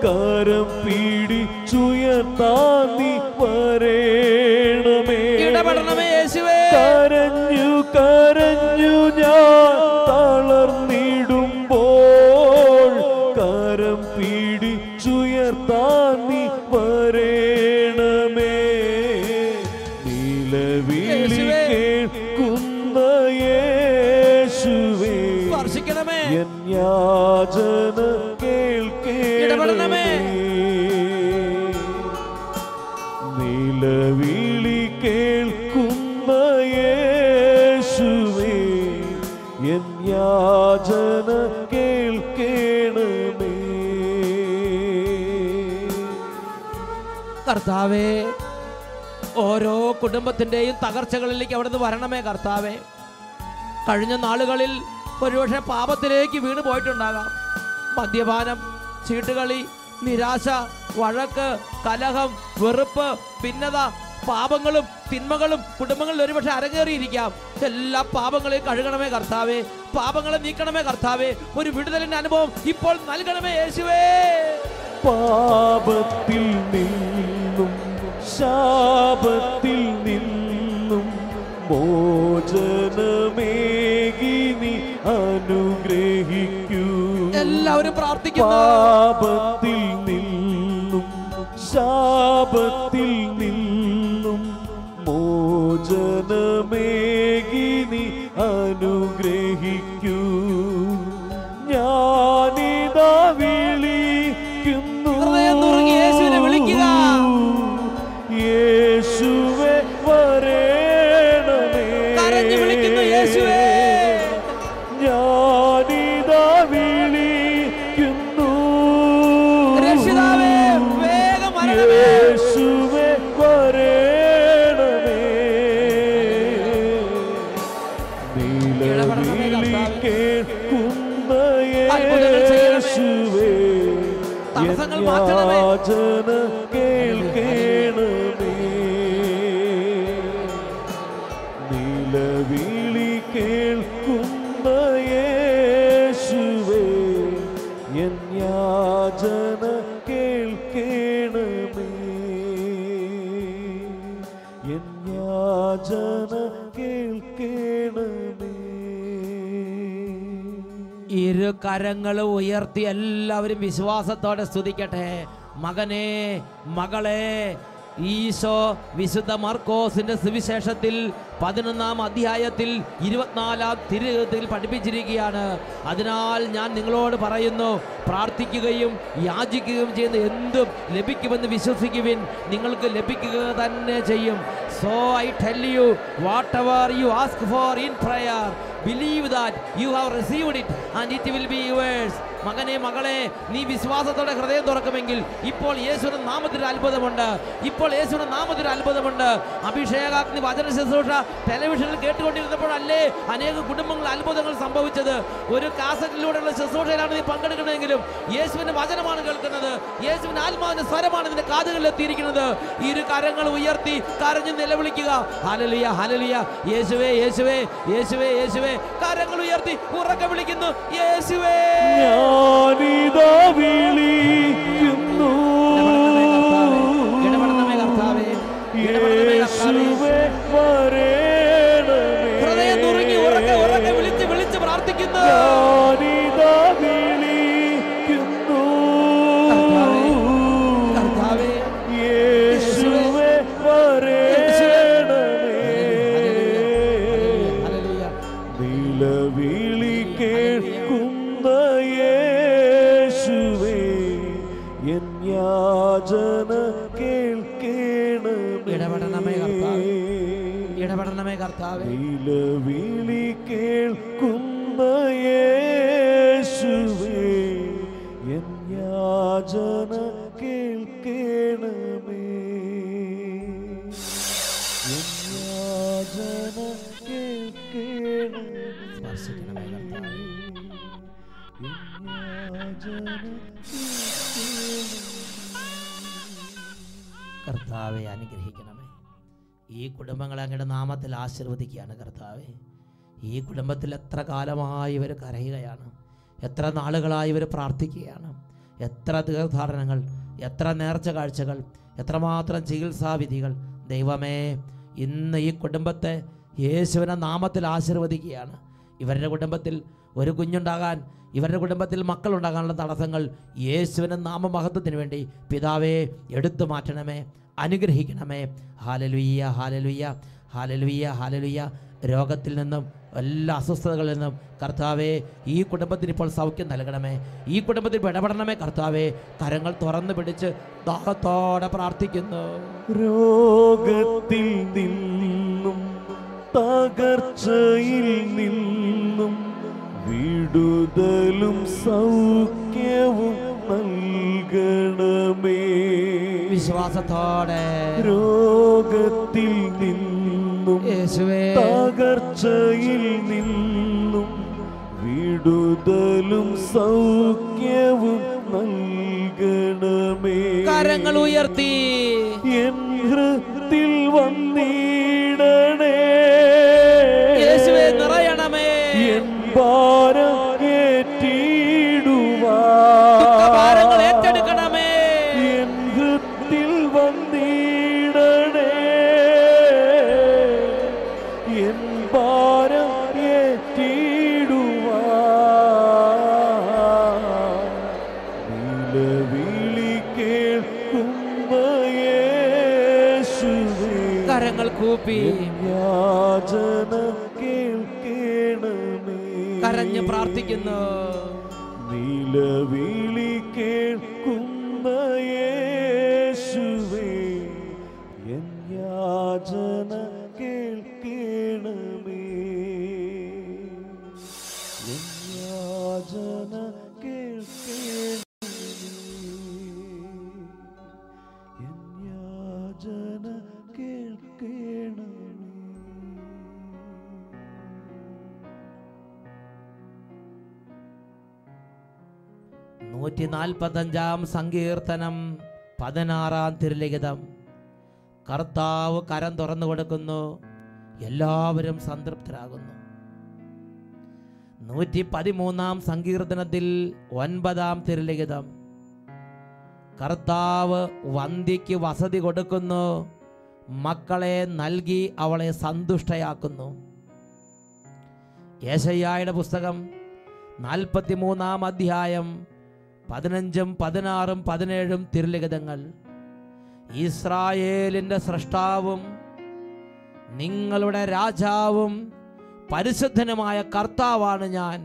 കരം പിടിച്ചുയർത്താതി വരേണമേ. ഇടപെടണമേ യേശുവേ. കരഞ്ഞു കരഞ്ഞു ഞാൻ തളർന്നിടുമ്പോൾ കരം പിടിച്ചുയർത്താൻ നീ വരേണം. കേൾക്കണമേ. നിലവിളി കേൾക്കുന്ന യേശുവേ എൻ യാചന കേൾക്കണമേ. കർത്താവേ, ഓരോ കുടുംബത്തിൻ്റെയും തകർച്ചകളിലേക്ക് അവിടുന്ന് വരണമേ. കർത്താവേ, കഴിഞ്ഞ നാളുകളിൽ ഒരുപക്ഷെ പാപത്തിലേക്ക് വീണ് പോയിട്ടുണ്ടാകാം. മദ്യപാനം, ചീട്ടുകളി, നിരാശ, വഴക്ക്, കലഹം, വെറുപ്പ്, ഭിന്നത, പാപങ്ങളും തിന്മകളും കുടുംബങ്ങളിൽ ഒരുപക്ഷെ അരങ്ങേറിയിരിക്കാം. എല്ലാ പാപങ്ങളെയും കഴുകണമേ കർത്താവേ, പാപങ്ങളെ നീക്കണമേ കർത്താവേ. ഒരു വിടുതലിന്റെ അനുഭവം ഇപ്പോൾ നൽകണമേ യേശുവേ. പാപത്തിൽ നിന്നും ശാപത്തിൽ നിന്നും മോചനമേകി നീ അനുഗ്രഹിക്കൂ. എല്ലാവരും പ്രാർത്ഥിക്കുന്നു. പാപത്തിൽ നിന്നും ശാപത്തിൽ നിന്നും മോചനമേകി നീ അനുഗ്രഹിക്കൂ. ഞാനിതാ വിളിക്കുന്നു. യേശുവിനെ വിളിക്കുക. യേശുവേ വരേ. യാചന കേൾക്കണമേ. നിലവിളി കേൾക്കുന്ന യേശുവേ എൻ യാചന കേൾക്കണമേ. എൻ യാചന കേൾക്കണമേ. ഇരു കരങ്ങളും ഉയർത്തി എല്ലാവരും വിശ്വാസത്തോടെ സ്തുതിക്കട്ടെ. മകനെ, മകളെ, ഈശോ വിശുദ്ധ മർക്കോസിന്റെ സുവിശേഷത്തിൽ 11-ാം അധ്യായത്തിൽ 24-ാം തിരുവചനത്തിൽ പഠിപ്പിച്ചിരിക്കുകയാണ്. അതിനാൽ ഞാൻ നിങ്ങളോട് പറയുന്നു, പ്രാർത്ഥിക്കുകയും യാചിക്കുകയും ചെയ്യുന്ന എന്തും ലഭിക്കുമെന്ന് വിശ്വസിക്കുവിൻ, നിങ്ങൾക്ക് ലഭിക്കുക തന്നെ ചെയ്യും. So I tell you, whatever you ask for in prayer, believe that you have received it and it will be yours. മകനെ, മകളെ, നീ വിശ്വാസത്തോടെ ഹൃദയം തുറക്കുമെങ്കിൽ ഇപ്പോൾ യേശുവിന്റെ നാമത്തിൽ അത്ഭുതമുണ്ട്. ഇപ്പോൾ യേശുവിന്റെ നാമത്തിൽ അത്ഭുതമുണ്ട്. അഭിഷേകാഗ്നി വചന ശുശ്രൂഷ ടെലിവിഷനിൽ കേട്ടുകൊണ്ടിരുന്നപ്പോഴല്ലേ അനേക കുടുംബങ്ങൾ അത്ഭുതങ്ങൾ സംഭവിച്ചത്? ഒരു കാസറ്റിലൂടെയുള്ള ശുശ്രൂഷയിലാണ് നീ പങ്കെടുക്കുന്നതെങ്കിലും യേശുവിന്റെ വചനമാണ് കേൾക്കുന്നത്. യേശുവിന്റെ ആത്മാവിന്റെ സ്വരമാണ് നിന്റെ കാതുകളിൽ എത്തിയിരിക്കുന്നത്. ഇരു കരങ്ങൾ ഉയർത്തി കരഞ്ഞു നിലവിളിക്കുക. ഹല്ലേലൂയ, ഹല്ലേലൂയ. യേശുവേ, യേശുവേ, യേശുവേ, യേശുവേ. കരങ്ങൾ ഉയർത്തി ഉറക്കെ വിളിക്കുന്നു. യേശുവേ ഞാനിതാ വിളിക്കുന്നു. ഇടപെടണമേ കർത്താവേ, ഇടപെടണമേ കർത്താവേ. ഹൃദയം നുറുങ്ങി ഉറക്കെ ഉറക്കെ വിളിച്ച് വിളിച്ച് പ്രാർത്ഥിക്കുന്നു. ഞാനിതാ വിളിക്കുന്നു കർത്താവേ, യേശുവേ വരേണമേ. ഹല്ലേലൂയ. നിലവിളി കേൾക്കുന്ന യേശുവേ എൻ യാചന കേൾക്കണമേ. ഇടപെടണമേ കർത്താവേ, ഇടപെടണമേ കർത്താവേ. നിലവിളി കേൾക്കുന്ന യേശുവേ എൻ യാചന കേൾക്കണമേ. എൻ യാചന കേൾക്കണമേ. സ്പർശിക്കണമേ കർത്താവേ. എൻ യാചന കർത്താവെ അനുഗ്രഹിക്കണമേ. ഈ കുടുംബങ്ങളെ അങ്ങയുടെ നാമത്തിൽ ആശീർവദിക്കുകയാണ് കർത്താവെ. ഈ കുടുംബത്തിൽ എത്ര കാലമായി ഇവർ കരയുകയാണ്, എത്ര നാളുകളായി ഇവർ പ്രാർത്ഥിക്കുകയാണ്, എത്ര തീർത്ഥാടനങ്ങൾ, എത്ര നേർച്ച കാഴ്ചകൾ, എത്രമാത്രം ചികിത്സാവിധികൾ. ദൈവമേ, ഇന്ന് ഈ കുടുംബത്തെ യേശുവിൻ്റെ നാമത്തിൽ ആശീർവദിക്കുകയാണ്. ഇവരുടെ കുടുംബത്തിൽ ഒരു കുഞ്ഞുണ്ടാകാൻ, ഇവരുടെ കുടുംബത്തിൽ മക്കളുണ്ടാകാനുള്ള തടസ്സങ്ങൾ യേശുവിൻ്റെ നാമമഹത്വത്തിന് വേണ്ടി പിതാവേ എടുത്തു മാറ്റണമേ, അനുഗ്രഹിക്കണമേ. ഹാലലുയ്യ, ഹാലലുയ്യ, ഹാലലുയ്യ, ഹാലലുയ്യ. രോഗത്തിൽ നിന്നും എല്ലാ അസ്വസ്ഥതകളിൽ നിന്നും കർത്താവേ ഈ കുടുംബത്തിന് ഇപ്പോൾ സൗഖ്യം നൽകണമേ, ഈ കുടുംബത്തിൽ ഇടപെടണമേ കർത്താവേ. കരങ്ങൾ തുറന്നു പിടിച്ച് ദാഹത്തോടെ പ്രാർത്ഥിക്കുന്നു. രോഗത്തിൽ നിന്നും തകർച്ചയിൽ നിന്നും വിടുതലും സൗഖ്യവും നൽകണമേ വിശ്വാസത്തോടെ. രോഗത്തിൽ നിന്നും തകർച്ചയിൽ നിന്നും വിടുതലും സൗഖ്യവും നൽകണമേ. കരങ്ങൾ ഉയർത്തി എൻ ഹൃദയത്തിൽ വന്നിടണേ യേശുവേ നിറയണമേ. എൻ ഭാരം കരഞ്ഞു പ്രാർത്ഥിക്കുന്നു. നിലവിളി കേൾക്കുന്ന യേശുവേ എൻ യാചന കേൾക്കണമേ, എൻ യാചന കേൾക്കണമേ. നൂറ്റി 45-ാം സങ്കീർത്തനം 16-ാം തിരുലിഖിതം. കർത്താവ് കരം തുറന്നു കൊടുക്കുന്നു, എല്ലാവരും സംതൃപ്തരാകുന്നു. 113-ാം സങ്കീർത്തനത്തിൽ 9-ാം തിരുലിഖിതം. കർത്താവ് വന്ധ്യയ്ക്ക് വസതി കൊടുക്കുന്നു, മക്കളെ നൽകി അവളെ സന്തുഷ്ടയാക്കുന്നു. യെശയ്യായുടെ പുസ്തകം 43-ാം അധ്യായം 15, 16, 17 തിരുലിഖിതങ്ങൾ. ഇസ്രായേലിൻ്റെ സ്രഷ്ടാവും നിങ്ങളുടെ രാജാവും പരിശുദ്ധനുമായ കർത്താവാണ് ഞാൻ.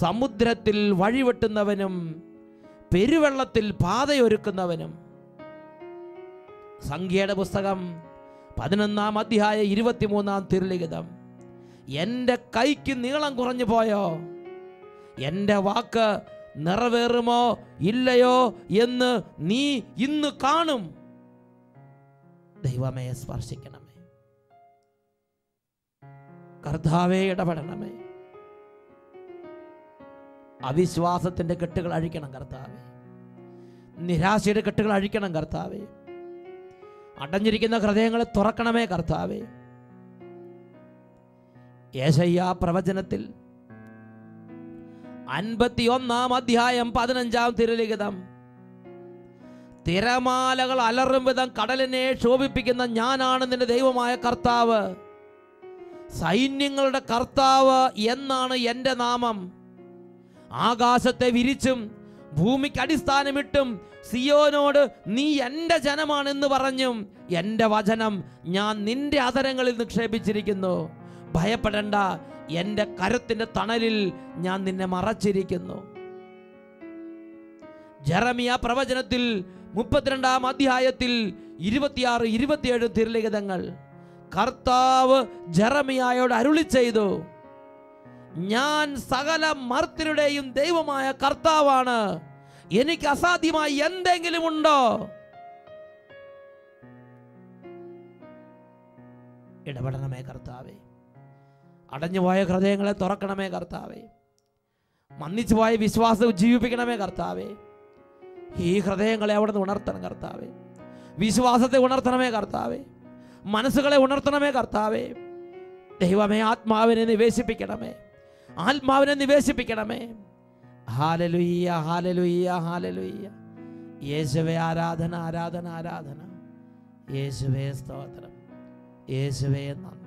സമുദ്രത്തിൽ വഴിവെട്ടുന്നവനും പെരുവെള്ളത്തിൽ പാതയൊരുക്കുന്നവനും. സംഖ്യയുടെ പുസ്തകം 11-ാം അധ്യായം 23-ാം തിരുലിഖിതം. എൻ്റെ കൈക്ക് നീളം കുറഞ്ഞു പോയോ, എൻ്റെ വാക്ക് നിറവേറുമോ ഇല്ലയോ എന്ന് നീ ഇന്ന് കാണും. ദൈവമേ സ്പർശിക്കണമേ, കർത്താവേ ഇടപെടണമേ, അവിശ്വാസത്തിന്റെ കെട്ടുകൾ അഴിക്കണം കർത്താവേ, നിരാശയുടെ കെട്ടുകൾ അഴിക്കണം കർത്താവേ, അടഞ്ഞിരിക്കുന്ന ഹൃദയങ്ങളെ തുറക്കണമേ കർത്താവേ. യെശയ്യാ പ്രവചനത്തിൽ 51-ാം അധ്യായം 15-ാം തിരുലിഖിതം. തിരമാലകൾ അലറും വിധം കടലിനെ ശോഭിപ്പിക്കുന്ന ഞാനാണ് നിന്റെ ദൈവമായ കർത്താവ്. സൈന്യങ്ങളുടെ കർത്താവ് എന്നാണ് എൻ്റെ നാമം. ആകാശത്തെ വിരിച്ചും ഭൂമിക്ക് അടിസ്ഥാനമിട്ടും സിയോനോട് നീ എൻ്റെ ജനമാണെന്ന് പറഞ്ഞും എൻ്റെ വചനം ഞാൻ നിന്റെ അധരങ്ങളിൽ നിക്ഷേപിച്ചിരിക്കുന്നു. ഭയപ്പെടേണ്ട, എൻ്റെ കരത്തിൻ്റെ തണലിൽ ഞാൻ നിന്നെ മറച്ചിരിക്കുന്നു. ജെറമിയ പ്രവചനത്തിൽ 32-ാം അധ്യായത്തിൽ 26, 27 തിരുലിഖിതങ്ങൾ. കർത്താവ് ജെറമിയായോട് അരുളി ചെയ്തു, ഞാൻ സകല മർത്യരുടെയും ദൈവമായ കർത്താവാണ്, എനിക്ക് അസാധ്യമായി എന്തെങ്കിലും ഉണ്ടോ? ഇടപെടണമേ കർത്താവേ, അടഞ്ഞുപോയ ഹൃദയങ്ങളെ തുറക്കണമേ കർത്താവേ, മന്ദിച്ചുപോയ വിശ്വാസം ജീവിപ്പിക്കണമേ കർത്താവേ. ഈ ഹൃദയങ്ങളെ അവിടെ നിന്ന് ഉണർത്തണം കർത്താവേ, വിശ്വാസത്തെ ഉണർത്തണമേ കർത്താവേ, മനസ്സുകളെ ഉണർത്തണമേ കർത്താവേ. ദൈവമേ ആത്മാവിനെ നിവേശിപ്പിക്കണമേ, ആത്മാവിനെ നിവേശിപ്പിക്കണമേ. ഹല്ലേലൂയ, ഹല്ലേലൂയ, ഹല്ലേലൂയ. യേശുവേ ആരാധന, ആരാധന, ആരാധന. യേശുവേ സ്തോത്രം, യേശുവേ നന്ദി.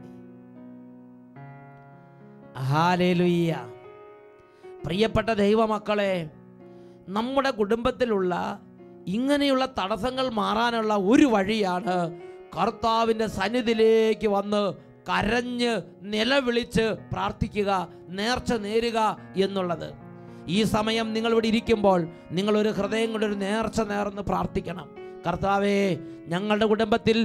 ഹല്ലേലൂയ. പ്രിയപ്പെട്ട ദൈവമക്കളെ, നമ്മുടെ കുടുംബത്തിലുള്ള ഇങ്ങനെയുള്ള തടസ്സങ്ങൾ മാറാനുള്ള ഒരു വഴിയാണ് കർത്താവിൻ്റെ സന്നിധിയിലേക്ക് വന്ന് കരഞ്ഞ് നിലവിളിച്ച് പ്രാർത്ഥിക്കുക, നേർച്ച നേരുക എന്നുള്ളത്. ഈ സമയം നിങ്ങളിവിടെ ഇരിക്കുമ്പോൾ നിങ്ങളൊരു ഹൃദയം കൊണ്ടൊരു നേർച്ച നേർന്ന് പ്രാർത്ഥിക്കണം. കർത്താവേ, ഞങ്ങളുടെ കുടുംബത്തിൽ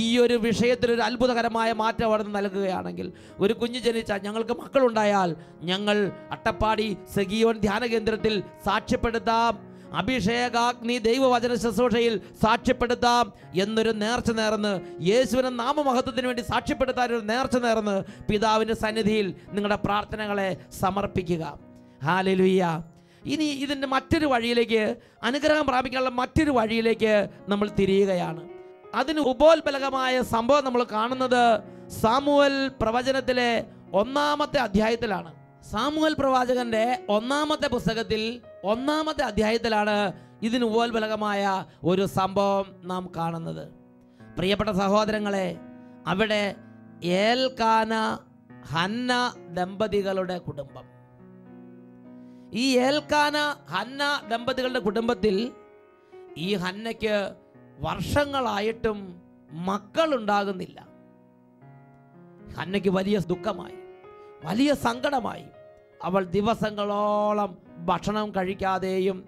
ഈ ഒരു വിഷയത്തിൽ ഒരു അത്ഭുതകരമായ മാറ്റം അവിടെ നൽകുകയാണെങ്കിൽ, ഒരു കുഞ്ഞ് ജനിച്ചാൽ, ഞങ്ങൾക്ക് മക്കളുണ്ടായാൽ ഞങ്ങൾ അട്ടപ്പാടി സഖീവൻ ധ്യാന കേന്ദ്രത്തിൽ സാക്ഷ്യപ്പെടുത്താം, അഭിഷേകാഗ്നി ദൈവവചന ശുശ്രൂഷയിൽ സാക്ഷ്യപ്പെടുത്താം എന്നൊരു നേർച്ച നേർന്ന്, യേശുവിനെ നാമമഹത്വത്തിന് വേണ്ടി സാക്ഷ്യപ്പെടുത്താൻ ഒരു നേർച്ച നേർന്ന് പിതാവിൻ്റെ സന്നിധിയിൽ നിങ്ങളുടെ പ്രാർത്ഥനകളെ സമർപ്പിക്കുക. ഹല്ലേലൂയ. ഇനി ഇതിൻ്റെ മറ്റൊരു വഴിയിലേക്ക്, അനുഗ്രഹം പ്രാപിക്കാനുള്ള മറ്റൊരു വഴിയിലേക്ക് നമ്മൾ തിരിയുകയാണ്. അതിന് ഉപോത്ബലകമായ സംഭവം നമ്മൾ കാണുന്നത് സാമുവൽ പ്രവചനത്തിലെ 1-ാമത്തെ അധ്യായത്തിലാണ്. സാമുവൽ പ്രവാചകന്റെ 1-ാമത്തെ പുസ്തകത്തിൽ 1-ാമത്തെ അധ്യായത്തിലാണ് ഇതിന് ഉപോത്ബലകമായ ഒരു സംഭവം നാം കാണുന്നത്. പ്രിയപ്പെട്ട സഹോദരങ്ങളെ, അവിടെ ഏൽക്കാന ഹന്ന ദമ്പതികളുടെ കുടുംബം, ഈ ഏൽക്കാന ഹന്ന ദമ്പതികളുടെ കുടുംബത്തിൽ ഈ ഹന്നയ്ക്ക് വർഷങ്ങളായിട്ടും മക്കളുണ്ടാകുന്നില്ല. ഹന്നയ്ക്ക് വലിയ ദുഃഖമായി, വലിയ സങ്കടമായി. അവൾ ദിവസങ്ങളോളം ഭക്ഷണം കഴിക്കാതെയും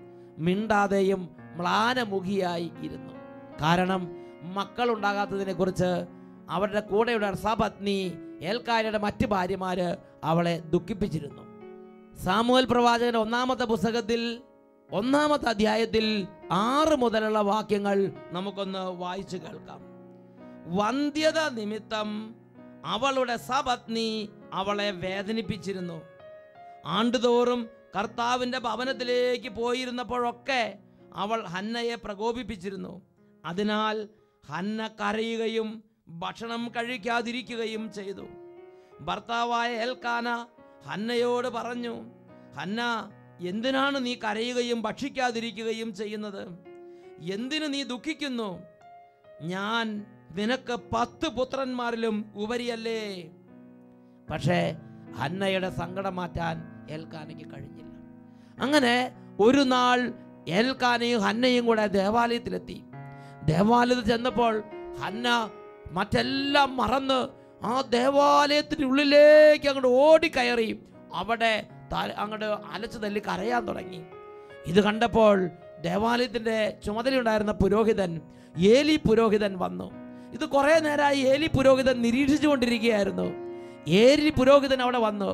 മിണ്ടാതെയും മ്ലാനമുഖിയായി ഇരുന്നു. കാരണം മക്കളുണ്ടാകാത്തതിനെ കുറിച്ച് അവരുടെ കൂടെയുള്ള സപത്നി ഏൽക്കാനയുടെ മറ്റ് ഭാര്യമാർ അവളെ ദുഃഖിപ്പിച്ചിരുന്നു. സാമുവൽ പ്രവാചകന്റെ 1-ാമത്തെ പുസ്തകത്തിൽ 1-ാമത്തെ അധ്യായത്തിൽ 6 മുതലുള്ള വാക്യങ്ങൾ നമുക്കൊന്ന് വായിച്ചു കേൾക്കാം. വന്ധ്യത നിമിത്തം അവളുടെ സപത്നി അവളെ വേദനിപ്പിച്ചിരുന്നു. ആണ്ടുതോറും കർത്താവിൻ്റെ ഭവനത്തിലേക്ക് പോയിരുന്നപ്പോഴൊക്കെ അവൾ ഹന്നയെ പ്രകോപിപ്പിച്ചിരുന്നു. അതിനാൽ ഹന്ന കരയുകയും ഭക്ഷണം കഴിക്കാതിരിക്കുകയും ചെയ്തു. ഭർത്താവായ ഏൽക്കാന ഹന്നയോട് പറഞ്ഞു, ഹന്ന, എന്തിനാണ് നീ കരയുകയും ഭക്ഷിക്കാതിരിക്കുകയും ചെയ്യുന്നത്? എന്തിനു നീ ദുഃഖിക്കുന്നു? ഞാൻ നിനക്ക് 10 പുത്രന്മാരിലും ഉപരിയല്ലേ? പക്ഷേ ഹന്നയുടെ സങ്കടം മാറ്റാൻ ഏൽക്കാനയ്ക്ക് കഴിഞ്ഞില്ല. അങ്ങനെ ഒരു നാൾ ഏൽക്കാനയും ഹന്നയും കൂടെ ദേവാലയത്തിലെത്തി. ദേവാലയത്തിൽ ചെന്നപ്പോൾ ഹന്ന മറ്റെല്ലാം മറന്ന് ആ ദേവാലയത്തിനുള്ളിലേക്ക് അങ്ങോട്ട് ഓടിക്കയറി അവിടെ അങ്ങോട്ട് അലച്ചു തല്ലി കരയാൻ തുടങ്ങി. ഇത് കണ്ടപ്പോൾ ദേവാലയത്തിൻ്റെ ചുമതലയുണ്ടായിരുന്ന പുരോഹിതൻ, ഏലി പുരോഹിതൻ വന്നു. ഇത് കുറേ നേരമായി ഏലി പുരോഹിതൻ നിരീക്ഷിച്ചു കൊണ്ടിരിക്കുകയായിരുന്നു. ഏലി പുരോഹിതൻ അവിടെ വന്നു.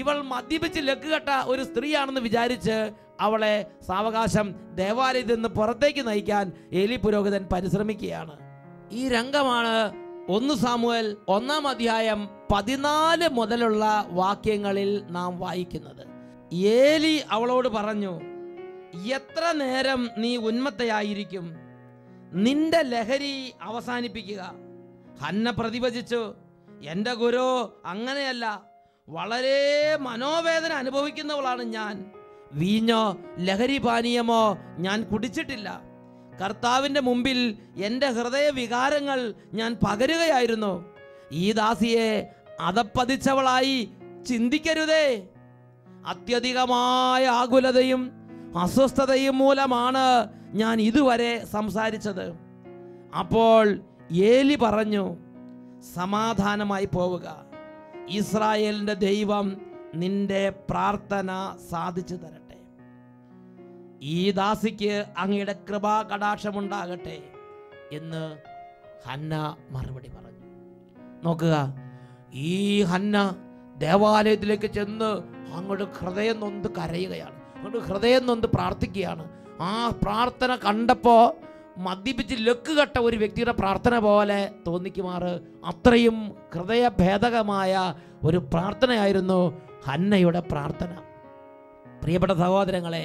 ഇവൾ മദ്യപിച്ച് ലക്കുകെട്ട ഒരു സ്ത്രീയാണെന്ന് വിചാരിച്ച് അവളെ സാവകാശം ദേവാലയത്തിൽ നിന്ന് പുറത്തേക്ക് നയിക്കാൻ ഏലി പുരോഹിതൻ പരിശ്രമിക്കുകയാണ്. ഈ രംഗമാണ് 1 സാമുവേൽ 1-ാം അധ്യായം 14 മുതലുള്ള വാക്യങ്ങളിൽ നാം വായിക്കുന്നത്. ഏലി അവളോട് പറഞ്ഞു, എത്ര നേരം നീ ഉന്മത്തയായിരിക്കും? നിന്റെ ലഹരി അവസാനിപ്പിക്കുക. ഹന്ന പ്രതിവചിച്ചു, എൻ്റെ ഗുരു, അങ്ങനെയല്ല, വളരെ മനോവേദന അനുഭവിക്കുന്നവളാണ് ഞാൻ. വീഞ്ഞോ ലഹരി പാനീയമോ ഞാൻ കുടിച്ചിട്ടില്ല. കർത്താവിൻ്റെ മുമ്പിൽ എൻ്റെ ഹൃദയ വികാരങ്ങൾ ഞാൻ പകരുകയായിരുന്നു. ഈ ദാസിയെ അതപ്പതിച്ചവളായി ചിന്തിക്കരുതേ. അത്യധികമായ ആകുലതയും അസ്വസ്ഥതയും മൂലമാണ് ഞാൻ ഇതുവരെ സംസാരിച്ചത്. അപ്പോൾ ഏലി പറഞ്ഞു, സമാധാനമായി പോവുക. ഇസ്രായേലിൻ്റെ ദൈവം നിന്റെ പ്രാർത്ഥന സാധിച്ചു തരണം. ഈ ദാസിക്ക് അങ്ങയുടെ കൃപാ കടാക്ഷമുണ്ടാകട്ടെ എന്ന് ഹന്ന മറുപടി പറഞ്ഞു. നോക്കുക, ഈ ഹന്ന ദേവാലയത്തിലേക്ക് ചെന്ന് അങ്ങോട്ട് ഹൃദയം നൊന്ത് കരയുകയാണ്, അങ്ങോട്ട് ഹൃദയം നൊന്ത് പ്രാർത്ഥിക്കുകയാണ്. ആ പ്രാർത്ഥന കണ്ടപ്പോൾ മദ്യപിച്ച് ലക്കുകെട്ട ഒരു വ്യക്തിയുടെ പ്രാർത്ഥന പോലെ തോന്നിക്കുമാറ്, അത്രയും ഹൃദയഭേദകമായ ഒരു പ്രാർത്ഥനയായിരുന്നു ഹന്നയുടെ പ്രാർത്ഥന. പ്രിയപ്പെട്ട സഹോദരങ്ങളെ,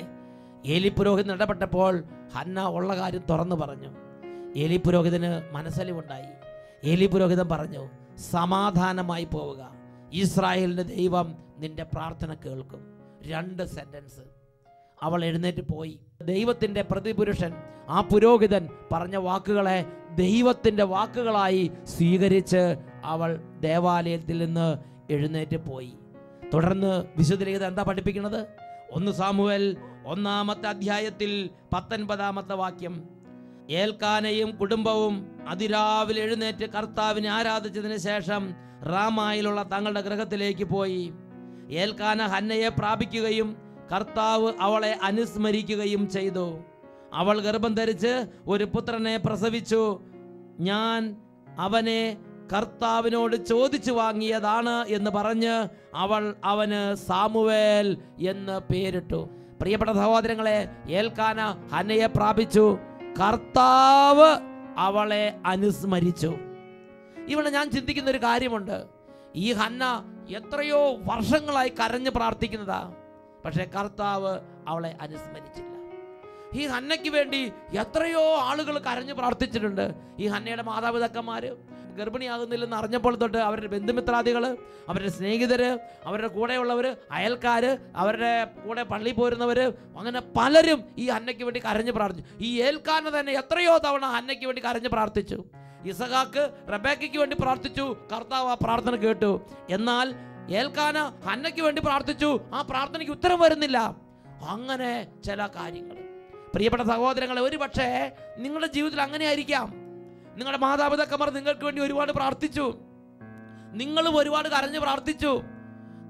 ഏലി പുരോഹിതൻ ഇടപെട്ടപ്പോൾ ഹന്ന ഉള്ള കാര്യം തുറന്നു പറഞ്ഞു. ഏലി പുരോഹിതന് മനസ്സലിവുണ്ടായി. ഏലി പുരോഹിതൻ പറഞ്ഞു, സമാധാനമായി പോവുക, ഇസ്രായേലിൻ്റെ ദൈവം നിന്റെ പ്രാർത്ഥന കേൾക്കും. 2 സെൻറ്റൻസ്. അവൾ എഴുന്നേറ്റ് പോയി. ദൈവത്തിൻ്റെ പ്രതിപുരുഷൻ ആ പുരോഹിതൻ പറഞ്ഞ വാക്കുകളെ ദൈവത്തിൻ്റെ വാക്കുകളായി സ്വീകരിച്ച് അവൾ ദേവാലയത്തിൽ നിന്ന് എഴുന്നേറ്റ് പോയി. തുടർന്ന് വിശുദ്ധ ലിഖിതം എന്താ പഠിപ്പിക്കുന്നത്? 1 സാമുവേൽ 1-ാമത്തെ അധ്യായത്തിൽ 19-ാമത്തെ വാക്യം. ഏൽക്കാനയും കുടുംബവും അതിരാവിലെ എഴുന്നേറ്റ് കർത്താവിനെ ആരാധിച്ചതിന് ശേഷം റാമായിലുള്ള തങ്ങളുടെ ഗൃഹത്തിലേക്ക് പോയി. ഏൽക്കാന ഹന്നയെ പ്രാപിക്കുകയും കർത്താവ് അവളെ അനുസ്മരിക്കുകയും ചെയ്തു. അവൾ ഗർഭം ധരിച്ച് ഒരു പുത്രനെ പ്രസവിച്ചു. ഞാൻ അവനെ കർത്താവിനോട് ചോദിച്ചു വാങ്ങിയതാണ് എന്ന് പറഞ്ഞ് അവൾ അവന് സാമുവേൽ എന്ന് പേരിട്ടു. പ്രിയപ്പെട്ട സഹോദരങ്ങളെ, ഏൽക്കാന ഹന്നയെ പ്രാപിച്ചു, കർത്താവ് അവളെ അനുസ്മരിച്ചു. ഇവിടെ ഞാൻ ചിന്തിക്കുന്ന ഒരു കാര്യമുണ്ട്. ഈ ഹന്ന എത്രയോ വർഷങ്ങളായി കരഞ്ഞ് പ്രാർത്ഥിക്കുന്നതാ, പക്ഷെ കർത്താവ് അവളെ അനുസ്മരിച്ചില്ല. ഈ ഹന്നയ്ക്ക് വേണ്ടി എത്രയോ ആളുകൾ കരഞ്ഞ് പ്രാർത്ഥിച്ചിട്ടുണ്ട്. ഈ ഹന്നയുടെ മാതാപിതാക്കന്മാര് ഗർഭിണിയാകുന്നില്ലെന്ന് അറിഞ്ഞപ്പോൾ തൊട്ട് അവരുടെ ബന്ധുമിത്രാദികള്, അവരുടെ സ്നേഹിതര്, അവരുടെ കൂടെയുള്ളവര്, അയൽക്കാര്, അവരുടെ കൂടെ പള്ളി പോരുന്നവര്, അങ്ങനെ പലരും ഈ ഹന്നയ്ക്ക് വേണ്ടി കരഞ്ഞ് പ്രാർത്ഥിച്ചു. ഈ ഏൽക്കാന തന്നെ എത്രയോ തവണ ഹന്നയ്ക്ക് വേണ്ടി കരഞ്ഞ് പ്രാർത്ഥിച്ചു. ഇസഹാക്ക് റബേക്കയ്ക്ക് വേണ്ടി പ്രാർത്ഥിച്ചു, കർത്താവ് ആ പ്രാർത്ഥന കേട്ടു. എന്നാൽ ഏൽക്കാന ഹന്നയ്ക്ക് വേണ്ടി പ്രാർത്ഥിച്ചു, ആ പ്രാർത്ഥനയ്ക്ക് ഉത്തരം വരുന്നില്ല. അങ്ങനെ ചില കാര്യങ്ങൾ. പ്രിയപ്പെട്ട സഹോദരങ്ങളെ, ഒരു പക്ഷേ നിങ്ങളുടെ ജീവിതത്തിൽ അങ്ങനെ ആയിരിക്കാം. നിങ്ങളുടെ മാതാപിതാക്കന്മാർ നിങ്ങൾക്ക് വേണ്ടി ഒരുപാട് പ്രാർത്ഥിച്ചു, നിങ്ങളും ഒരുപാട് കരഞ്ഞ് പ്രാർത്ഥിച്ചു.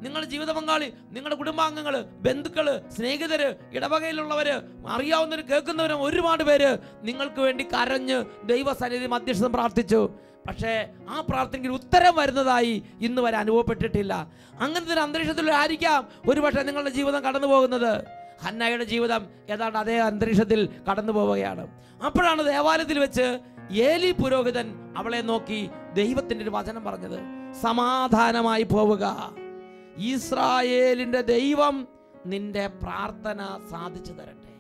നിങ്ങളുടെ ജീവിത പങ്കാളി, നിങ്ങളുടെ കുടുംബാംഗങ്ങൾ, ബന്ധുക്കള്, സ്നേഹിതര്, ഇടവകയിലുള്ളവര്, അറിയാവുന്നവർ, കേൾക്കുന്നവരും ഒരുപാട് പേര് നിങ്ങൾക്ക് വേണ്ടി കരഞ്ഞ് ദൈവസന്നിധി മധ്യസ്ഥം പ്രാർത്ഥിച്ചു. പക്ഷേ ആ പ്രാർത്ഥനയ്ക്ക് ഉത്തരം വരുന്നതായി ഇന്ന് വരെ അനുഭവപ്പെട്ടിട്ടില്ല. അങ്ങനത്തെ ഒരു അന്തരീക്ഷത്തിലായിരിക്കാം ഒരു പക്ഷേ നിങ്ങളുടെ ജീവിതം കടന്നു പോകുന്നത്. ഹന്നയുടെ ജീവിതം ഏതാണ്ട് അതേ അന്തരീക്ഷത്തിൽ കടന്നു പോവുകയാണ്. അപ്പോഴാണ് ദേവാലയത്തിൽ വെച്ച് ഏലി പുരോഹിതൻ അവളെ നോക്കി ദൈവത്തിൻ്റെ ഒരു വചനം പറഞ്ഞത്, സമാധാനമായി പോവുക, ഇസ്രായേലിൻ്റെ ദൈവം നിന്റെ പ്രാർത്ഥന സാധിച്ചു തരട്ടെ.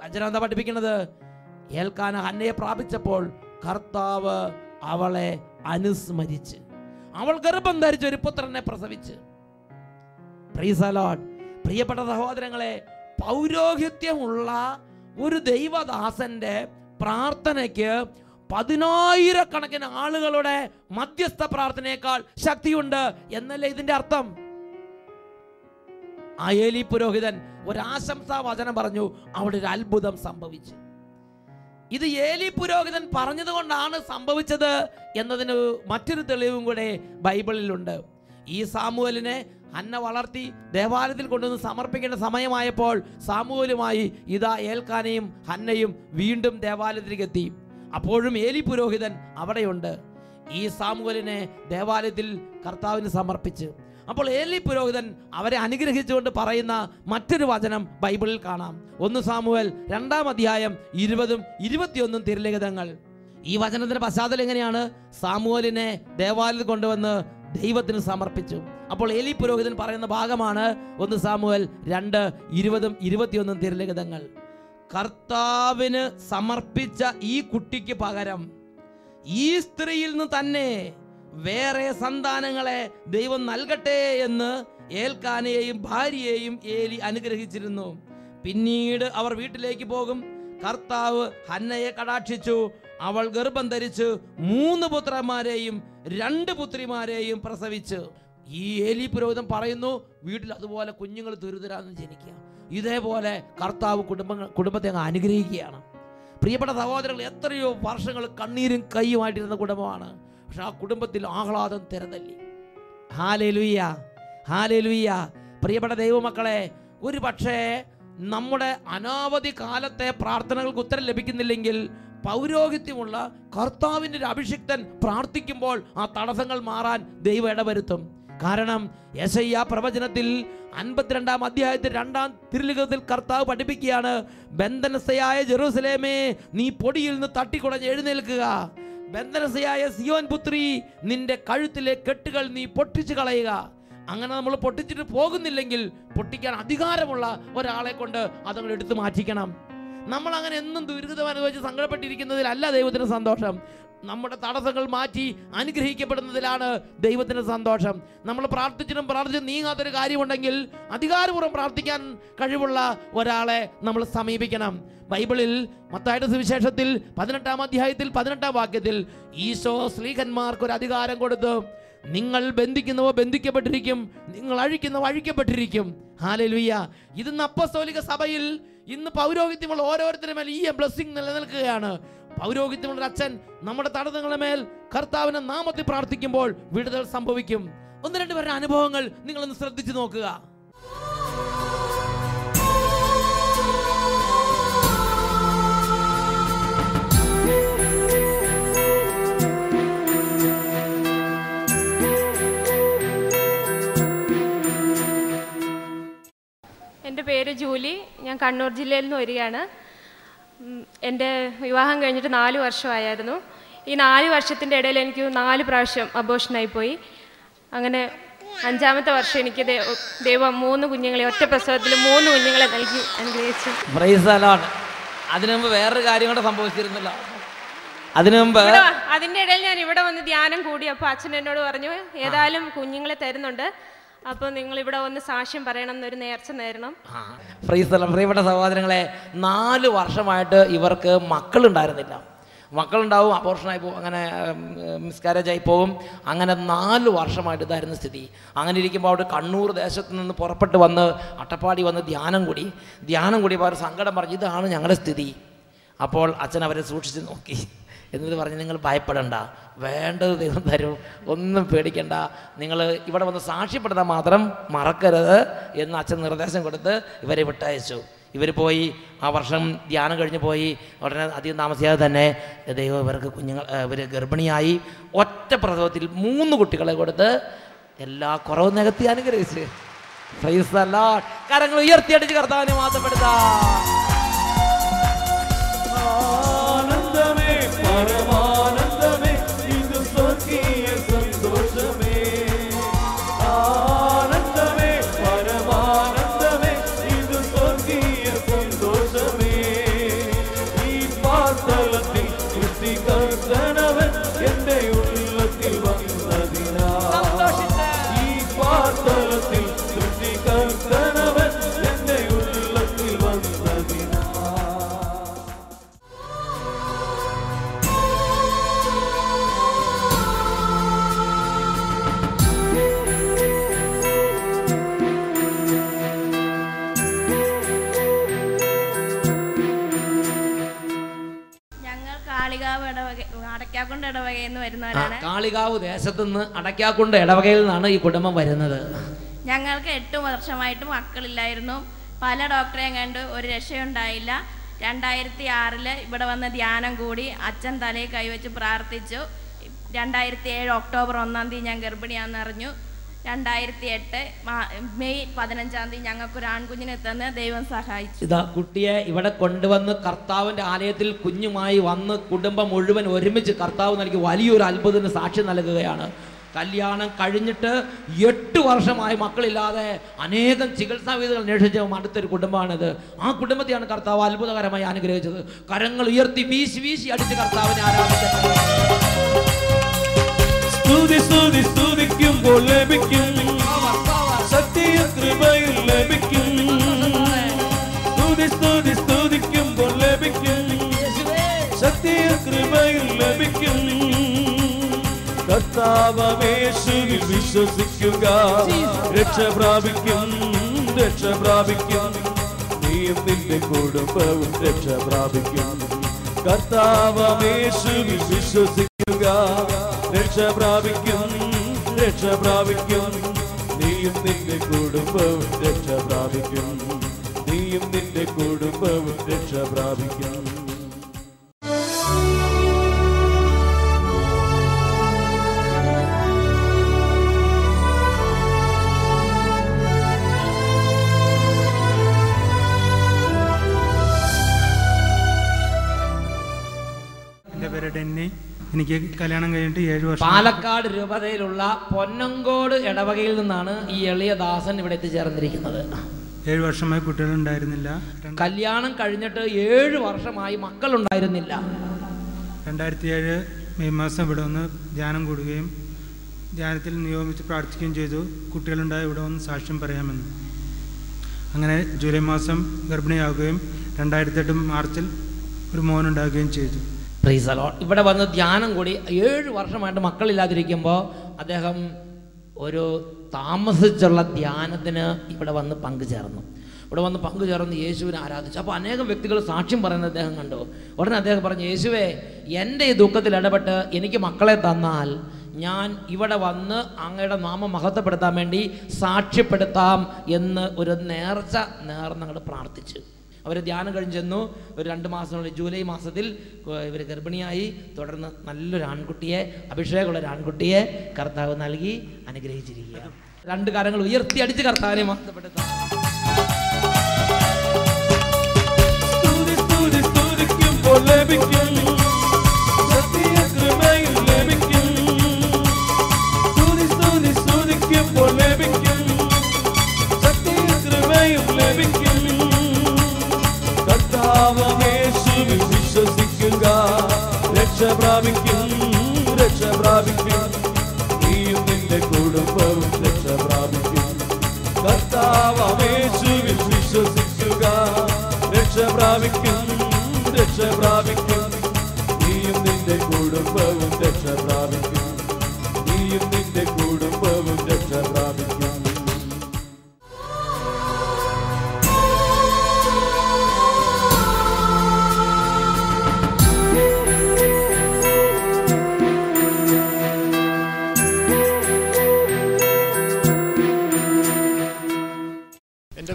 വചനം എന്താ പഠിപ്പിക്കുന്നത്? ഏൽക്കാന ഹന്നയെ പ്രാപിച്ചപ്പോൾ കർത്താവ് അവളെ അനുസ്മരിച്ച് അവൾ ഗർഭം ധരിച്ച് ഒരു പുത്രനെ പ്രസവിച്ച്. Praise the lord. പ്രിയപ്പെട്ട സഹോദരങ്ങളെ, പൗരോഹിത്യമുള്ള ഒരു ദൈവദാസന്റെ പ്രാർത്ഥനയ്ക്ക് 10,000 ആളുകളുടെ മധ്യസ്ഥ പ്രാർത്ഥനയേക്കാൾ ശക്തിയുണ്ട് എന്നല്ലേ ഇതിന്റെ അർത്ഥം? ആ ഏലി പുരോഹിതൻ ഒരാശംസാ വചനം പറഞ്ഞു, അവിടെ ഒരു അത്ഭുതം സംഭവിച്ചു. ഇത് ഏലി പുരോഹിതൻ പറഞ്ഞതുകൊണ്ടാണ് സംഭവിച്ചത് എന്നതിന് മറ്റൊരു തെളിവും കൂടെ ബൈബിളിലുണ്ട്. ഈ സാമുവേലിനെ ഹന്ന വളർത്തി ദേവാലയത്തിൽ കൊണ്ടുവന്ന് സമർപ്പിക്കേണ്ട സമയമായപ്പോൾ സാമുവേലുമായി ഇതാ ഏൽക്കാനയും ഹന്നയും വീണ്ടും ദേവാലയത്തിലേക്ക് എത്തി. അപ്പോഴും ഏലി പുരോഹിതൻ അവിടെയുണ്ട്. ഈ സാമുവേലിനെ ദേവാലയത്തിൽ കർത്താവിന് സമർപ്പിച്ച്. അപ്പോൾ ഏലി പുരോഹിതൻ അവരെ അനുഗ്രഹിച്ചുകൊണ്ട് പറയുന്ന മറ്റൊരു വചനം ബൈബിളിൽ കാണാം. 1 സാമുവേൽ 2-ാം അധ്യായം 20-21 തിരുലിഖിതങ്ങൾ. ഈ വചനത്തിന്റെ പശ്ചാത്തലം എങ്ങനെയാണ്? സാമുവേലിനെ ദേവാലയത്തിൽ കൊണ്ടുവന്ന് ദൈവത്തിന് സമർപ്പിച്ചു. അപ്പോൾ ഏലി പുരോഹിതൻ പറയുന്ന ഭാഗമാണ് 1 സാമുവേൽ 2-20-21 തിരുലിഖിതങ്ങൾ. കർത്താവിന് സമർപ്പിച്ച ഈ കുട്ടിക്ക് പകരം ഈ സ്ത്രീയിൽ നിന്ന് തന്നെ വേറെ സന്താനങ്ങളെ ദൈവം നൽകട്ടെ എന്ന് ഏൽക്കാനയെയും ഭാര്യയെയും ഏലി അനുഗ്രഹിച്ചിരുന്നു. പിന്നീട് അവർ വീട്ടിലേക്ക് പോകും. കർത്താവ് ഹന്നയെ കടാക്ഷിച്ചു. അവൾ ഗർഭം ധരിച്ച് 3 പുത്രന്മാരെയും 2 പുത്രിമാരെയും പ്രസവിച്ചു. ഈ ഏലി പുരോഹിതൻ പറയുന്നു, വീട്ടിൽ അതുപോലെ കുഞ്ഞുങ്ങൾ തുരുതുരാന്ന് ജനിക്കുക. ഇതേപോലെ കർത്താവ് കുടുംബത്തെ അനുഗ്രഹിക്കുകയാണ്. പ്രിയപ്പെട്ട സഹോദരങ്ങൾ, എത്രയോ വർഷങ്ങൾ കണ്ണീരും കൈയുമായിട്ടിരുന്ന കുടുംബമാണ്. പക്ഷെ ആ കുടുംബത്തിൽ ആഹ്ലാദം തിരതല്ലി. ഹല്ലേലൂയ, ഹല്ലേലൂയ. പ്രിയപ്പെട്ട ദൈവമക്കളെ, ഒരു പക്ഷേ നമ്മുടെ അനാവധി കാലത്തെ പ്രാർത്ഥനകൾക്ക് ഉത്തരം ലഭിക്കുന്നില്ലെങ്കിൽ പൗരോഹിത്യമുള്ള കർത്താവിൻ്റെ ഒരു അഭിഷിക്തൻ പ്രാർത്ഥിക്കുമ്പോൾ ആ തടസ്സങ്ങൾ മാറാൻ ദൈവം ഇടവരുത്തും. കാരണം യെശയ്യാ പ്രവചനത്തിൽ 52-ാം അധ്യായത്തിൽ 2-ാം തിരുലിഖിതത്തിൽ കർത്താവ് പഠിപ്പിക്കുകയാണ്, ബന്ധനസ്ഥയായ ജെറൂസലേമേ, നീ പൊടിയിൽ നിന്ന് തട്ടിക്കുടഞ്ഞ് എഴുന്നേൽക്കുക, ബന്ധനസ്ഥയായ സിയോൻ പുത്രി, നിന്റെ കഴുത്തിലെ കെട്ടുകൾ നീ പൊട്ടിച്ചു കളയുക. അങ്ങനെ നമ്മൾ പൊട്ടിച്ചിട്ട് പോകുന്നില്ലെങ്കിൽ പൊട്ടിക്കാൻ അധികാരമുള്ള ഒരാളെ കൊണ്ട് അതങ്ങൾ എടുത്തു മാറ്റിക്കണം. നമ്മൾ അങ്ങനെ എന്നും ദുരിതം അനുഭവിച്ച് സങ്കടപ്പെട്ടിരിക്കുന്നതിലല്ല ദൈവത്തിന് സന്തോഷം. നമ്മുടെ തടസ്സങ്ങൾ മാറ്റി അനുഗ്രഹിക്കപ്പെടുന്നതിലാണ് ദൈവത്തിന് സന്തോഷം. നമ്മൾ പ്രാർത്ഥിച്ചിട്ടും പ്രാർത്ഥിച്ച് നീങ്ങാത്തൊരു കാര്യമുണ്ടെങ്കിൽ അധികാരപൂർവ്വം പ്രാർത്ഥിക്കാൻ കഴിവുള്ള ഒരാളെ നമ്മൾ സമീപിക്കണം. ബൈബിളിൽ മത്തായിയുടെ സുവിശേഷത്തിൽ 18-ാം അധ്യായത്തിൽ 18-ാം വാക്യത്തിൽ ഈശോ സ്ത്രീകന്മാർക്ക് ഒരു അധികാരം കൊടുത്തു, നിങ്ങൾ ബന്ധിക്കുന്നവ ബന്ധിക്കപ്പെട്ടിരിക്കും, നിങ്ങൾ അഴിക്കുന്നവ അഴിക്കപ്പെട്ടിരിക്കും. ഹല്ലേലൂയ. ഇത് അപ്പസ്തോലിക സഭയിൽ ഇന്ന് പൗരോഹിത്യമുള്ള ഓരോരുത്തരുടെ മേൽ ഈ ബ്ലെസ്സിംഗ് നിലനിൽക്കുകയാണ്. പൗരോഹിത്യമുള്ള അച്ഛൻ നമ്മുടെ തടസ്സങ്ങളുടെ മേൽ കർത്താവിന്റെ നാമത്തിൽ പ്രാർത്ഥിക്കുമ്പോൾ വിടുതൽ സംഭവിക്കും. ഒന്ന് രണ്ട് പേരുടെ അനുഭവങ്ങൾ നിങ്ങളൊന്ന് ശ്രദ്ധിച്ചു നോക്കുക. എൻ്റെ പേര് ജൂലി, ഞാൻ കണ്ണൂർ ജില്ലയിൽ നിന്ന് വരികയാണ്. എൻ്റെ വിവാഹം കഴിഞ്ഞിട്ട് 4 വർഷമായിരുന്നു. ഈ 4 വർഷത്തിൻ്റെ ഇടയിൽ എനിക്ക് 4 പ്രാവശ്യം അബോഷനായിപ്പോയി. അങ്ങനെ 5-ാമത്തെ വർഷം എനിക്ക് ദൈവം 3 കുഞ്ഞുങ്ങളെ ഒറ്റ പ്രസവത്തിൽ 3 കുഞ്ഞുങ്ങളെ നൽകി അനുഗ്രഹിച്ചു. Praise the lord. അതിനു മുമ്പ് വേറൊരു കാര്യം കൂടെ സംഭവിച്ചിരുന്നില്ല. അതിൻ്റെ ഇടയിൽ ഞാൻ ഇവിടെ വന്ന് ധ്യാനം കൂടി. അപ്പോൾ അച്ഛൻ എന്നോട് പറഞ്ഞു, ഏതായാലും കുഞ്ഞുങ്ങളെ തരുന്നുണ്ട്, അപ്പോൾ നിങ്ങൾ ഇവിടെ ഒന്ന് സാക്ഷ്യം പറയണം എന്നൊരു നേർച്ച നേരണം. പ്രിയപ്പെട്ട സഹോദരങ്ങളെ, 4 വർഷമായിട്ട് ഇവർക്ക് മക്കളുണ്ടായിരുന്നില്ല. മക്കളുണ്ടാവും, അപോർഷനായി പോകും, അങ്ങനെ മിസ്കാരേജ് ആയി പോകും. അങ്ങനെ 4 വർഷമായിട്ട് ഇതായിരുന്നു സ്ഥിതി. അങ്ങനെ ഇരിക്കുമ്പോൾ അവിടെ കണ്ണൂർ ദേശത്ത് നിന്ന് പുറപ്പെട്ട് വന്ന് അട്ടപ്പാടി വന്ന് ധ്യാനം കൂടിയപ്പോൾ അവർ സങ്കടം പറഞ്ഞു, ഇതാണ് ഞങ്ങളുടെ സ്ഥിതി. അപ്പോൾ അച്ഛൻ അവരെ സൂക്ഷിച്ച് നോക്കി, എന്നിട്ട് പറഞ്ഞ്, നിങ്ങൾ ഭയപ്പെടേണ്ട, വേണ്ടത് ദൈവം തരും, ഒന്നും പേടിക്കണ്ട, നിങ്ങൾ ഇവിടെ വന്ന് സാക്ഷ്യപ്പെടുത്താൻ മാത്രം മറക്കരുത് എന്ന് അച്ഛൻ നിർദ്ദേശം കൊടുത്ത് ഇവരെ വിട്ടയച്ചു. ഇവർ പോയി, ആ വർഷം ധ്യാനം കഴിഞ്ഞ് പോയി. ഉടനെ അധികം താമസിയാതെ തന്നെ ദൈവം ഇവർക്ക് ഇവർ ഗർഭിണിയായി. ഒറ്റ പ്രസവത്തിൽ 3 കുട്ടികളെ കൊടുത്ത് എല്ലാ കുറവ് നികത്തി അനുഗ്രഹിച്ച്. Praise the lord. കരങ്ങൾ ഉയർത്തിയടിച്ച് കർത്താവിനെ മാത്രപ്പെടുത്താം. കാളികാവ് ദേശത്ത് നിന്ന് അടയ്ക്കാക്കുണ്ട് ഇടവകയിൽ നിന്നാണ് ഈ കുടുംബം വരുന്നത്. ഞങ്ങൾക്ക് 8 വർഷമായിട്ട് മക്കളില്ലായിരുന്നു. പല ഡോക്ടറെയും കണ്ട് ഒരു രക്ഷയുണ്ടായില്ല. 2006 ഇവിടെ വന്ന് ധ്യാനം കൂടി, അച്ഛൻ തലയിൽ കൈവച്ച് പ്രാർത്ഥിച്ചു. 2007 ഒക്ടോബർ 1-ാം തീയതി ഞാൻ ഗർഭിണിയാന്ന് അറിഞ്ഞു. 2008 മെയ് 15-ാം തീയതി ഞങ്ങൾക്കൊരു ആൺകുഞ്ഞിനെ തന്നെ ദൈവം സഹായിച്ചു. ഇതാ കുട്ടിയെ ഇവിടെ കൊണ്ടുവന്ന് കർത്താവിന്റെ ആലയത്തിൽ കുഞ്ഞുമായി വന്ന് കുടുംബം മുഴുവൻ ഒരുമിച്ച് കർത്താവ് നൽകി വലിയൊരു അത്ഭുതത്തിന് സാക്ഷി നൽകുകയാണ്. കല്യാണം കഴിഞ്ഞിട്ട് 8 വർഷമായി മക്കളില്ലാതെ അനേകം ചികിത്സാവിധികൾ അന്വേഷിച്ച അടുത്തൊരു കുടുംബമാണിത്. ആ കുടുംബത്തെയാണ് കർത്താവ് അത്ഭുതകരമായി അനുഗ്രഹിച്ചത്. കരങ്ങൾ ഉയർത്തി വീശി വീശി അടിച്ച് കർത്താവിനെ ആരാധിക്കുന്നു. സ്തുതി സ്തുതി സ്തുതിക്കുമ്പോൾ ലഭിക്കും ശക്തിയ കൃപയിൽ ലഭിക്കും. സ്തുതി സ്തുതി സ്തുതിക്കുമ്പോൾ ലഭിക്കും ശക്തിയ കൃപയിൽ ലഭിക്കും. കർത്താവേ യേശുവിൽ വിശ്വസിക്കുക, രക്ഷ പ്രാപിക്കും, രക്ഷ പ്രാപിക്കും, നീയും നിന്റെ കുടുംബവും രക്ഷ പ്രാപിക്കും. കർത്താവേ യേശുവിൽ വിശ്വസിക്കുക, രക്ഷ പ്രാപിക്കും, രക്ഷ പ്രാപിക്കും, നീയും നിന്റെ കുടുംബവും രക്ഷ പ്രാപിക്കും, നീയും നിന്റെ കുടുംബവും രക്ഷ പ്രാപിക്കും. എൻ്റെ പേര് ഡെന്നി. എനിക്ക് കല്യാണം കഴിഞ്ഞിട്ട് 7 വർഷം. പാലക്കാട് രൂപതയിലുള്ള പൊന്നങ്കോട് ഇടവകയിൽ നിന്നാണ് ഈ എളിയദാസൻ ഇവിടെ എത്തിച്ചേർന്നിരിക്കുന്നത്. 7 വർഷമായി കുട്ടികളുണ്ടായിരുന്നില്ല. കല്യാണം കഴിഞ്ഞിട്ട് 7 വർഷമായി മക്കളുണ്ടായിരുന്നില്ല. 2007 മെയ് മാസം ഇവിടെ വന്ന് ധ്യാനം കൂടുകയും ധ്യാനത്തിൽ നിയോഗിച്ച് പ്രാർത്ഥിക്കുകയും ചെയ്തു. കുട്ടികളുണ്ടായ ഇവിടെ വന്ന് സാക്ഷ്യം പറയാമെന്ന്. അങ്ങനെ ജൂലൈ മാസം ഗർഭിണിയാവുകയും 2008 മാർച്ചിൽ ഒരു മോനുണ്ടാവുകയും ചെയ്തു. പ്രീസ് അലോൺ. ഇവിടെ വന്ന് ധ്യാനം കൂടി 7 വർഷമായിട്ട് മക്കളില്ലാതിരിക്കുമ്പോൾ അദ്ദേഹം ഒരു താമസിച്ചുള്ള ധ്യാനത്തിന് ഇവിടെ വന്ന് പങ്കുചേർന്നു. ഇവിടെ വന്ന് പങ്കുചേർന്ന് യേശുവിനെ ആരാധിച്ചു. അപ്പോൾ അനേകം വ്യക്തികൾ സാക്ഷ്യം പറയുന്നത് അദ്ദേഹം കണ്ടു. ഉടനെ അദ്ദേഹം പറഞ്ഞു, യേശുവേ, എൻ്റെ ഈ ദുഃഖത്തിൽ ഇടപെട്ട് എനിക്ക് മക്കളെ തന്നാൽ ഞാൻ ഇവിടെ വന്ന് അങ്ങയുടെ നാമം മഹത്വപ്പെടുത്താൻ വേണ്ടി സാക്ഷ്യപ്പെടുത്താം എന്ന് ഒരു നേർച്ച നേർന്ന് അങ്ങോട്ട് പ്രാർത്ഥിച്ചു. അവർ ധ്യാനം കഴിഞ്ഞ് ചെന്നു. ഒരു 2 മാസത്തിനുള്ളിൽ ജൂലൈ മാസത്തിൽ ഇവർ ഗർഭിണിയായി. തുടർന്ന് നല്ലൊരു ആൺകുട്ടിയെ, അഭിഷേകമുള്ള ഒരു ആൺകുട്ടിയെ കർത്താവ് നൽകി അനുഗ്രഹിച്ചിരിക്കുകയാണ്. 2 കാര്യങ്ങൾ ഉയർത്തി അടിച്ച് കർത്താവിനെ മഹത്വപ്പെടുത്താം. രക്ഷപ്രാപിക്കും നീയും നിന്റെ കുടുംബവും രക്ഷപ്രാപിക്കും. കർത്താവേശുവിൽ വിശ്വസിക്കുക, രക്ഷപ്രാപിക്കും രക്ഷപ്രാപിക്കും നീയും നിന്റെ കുടുംബവും രക്ഷപ്രാപിക്കും നീയും നിന്റെ കുടുംബവും രക്ഷപ്രാപിക്കും.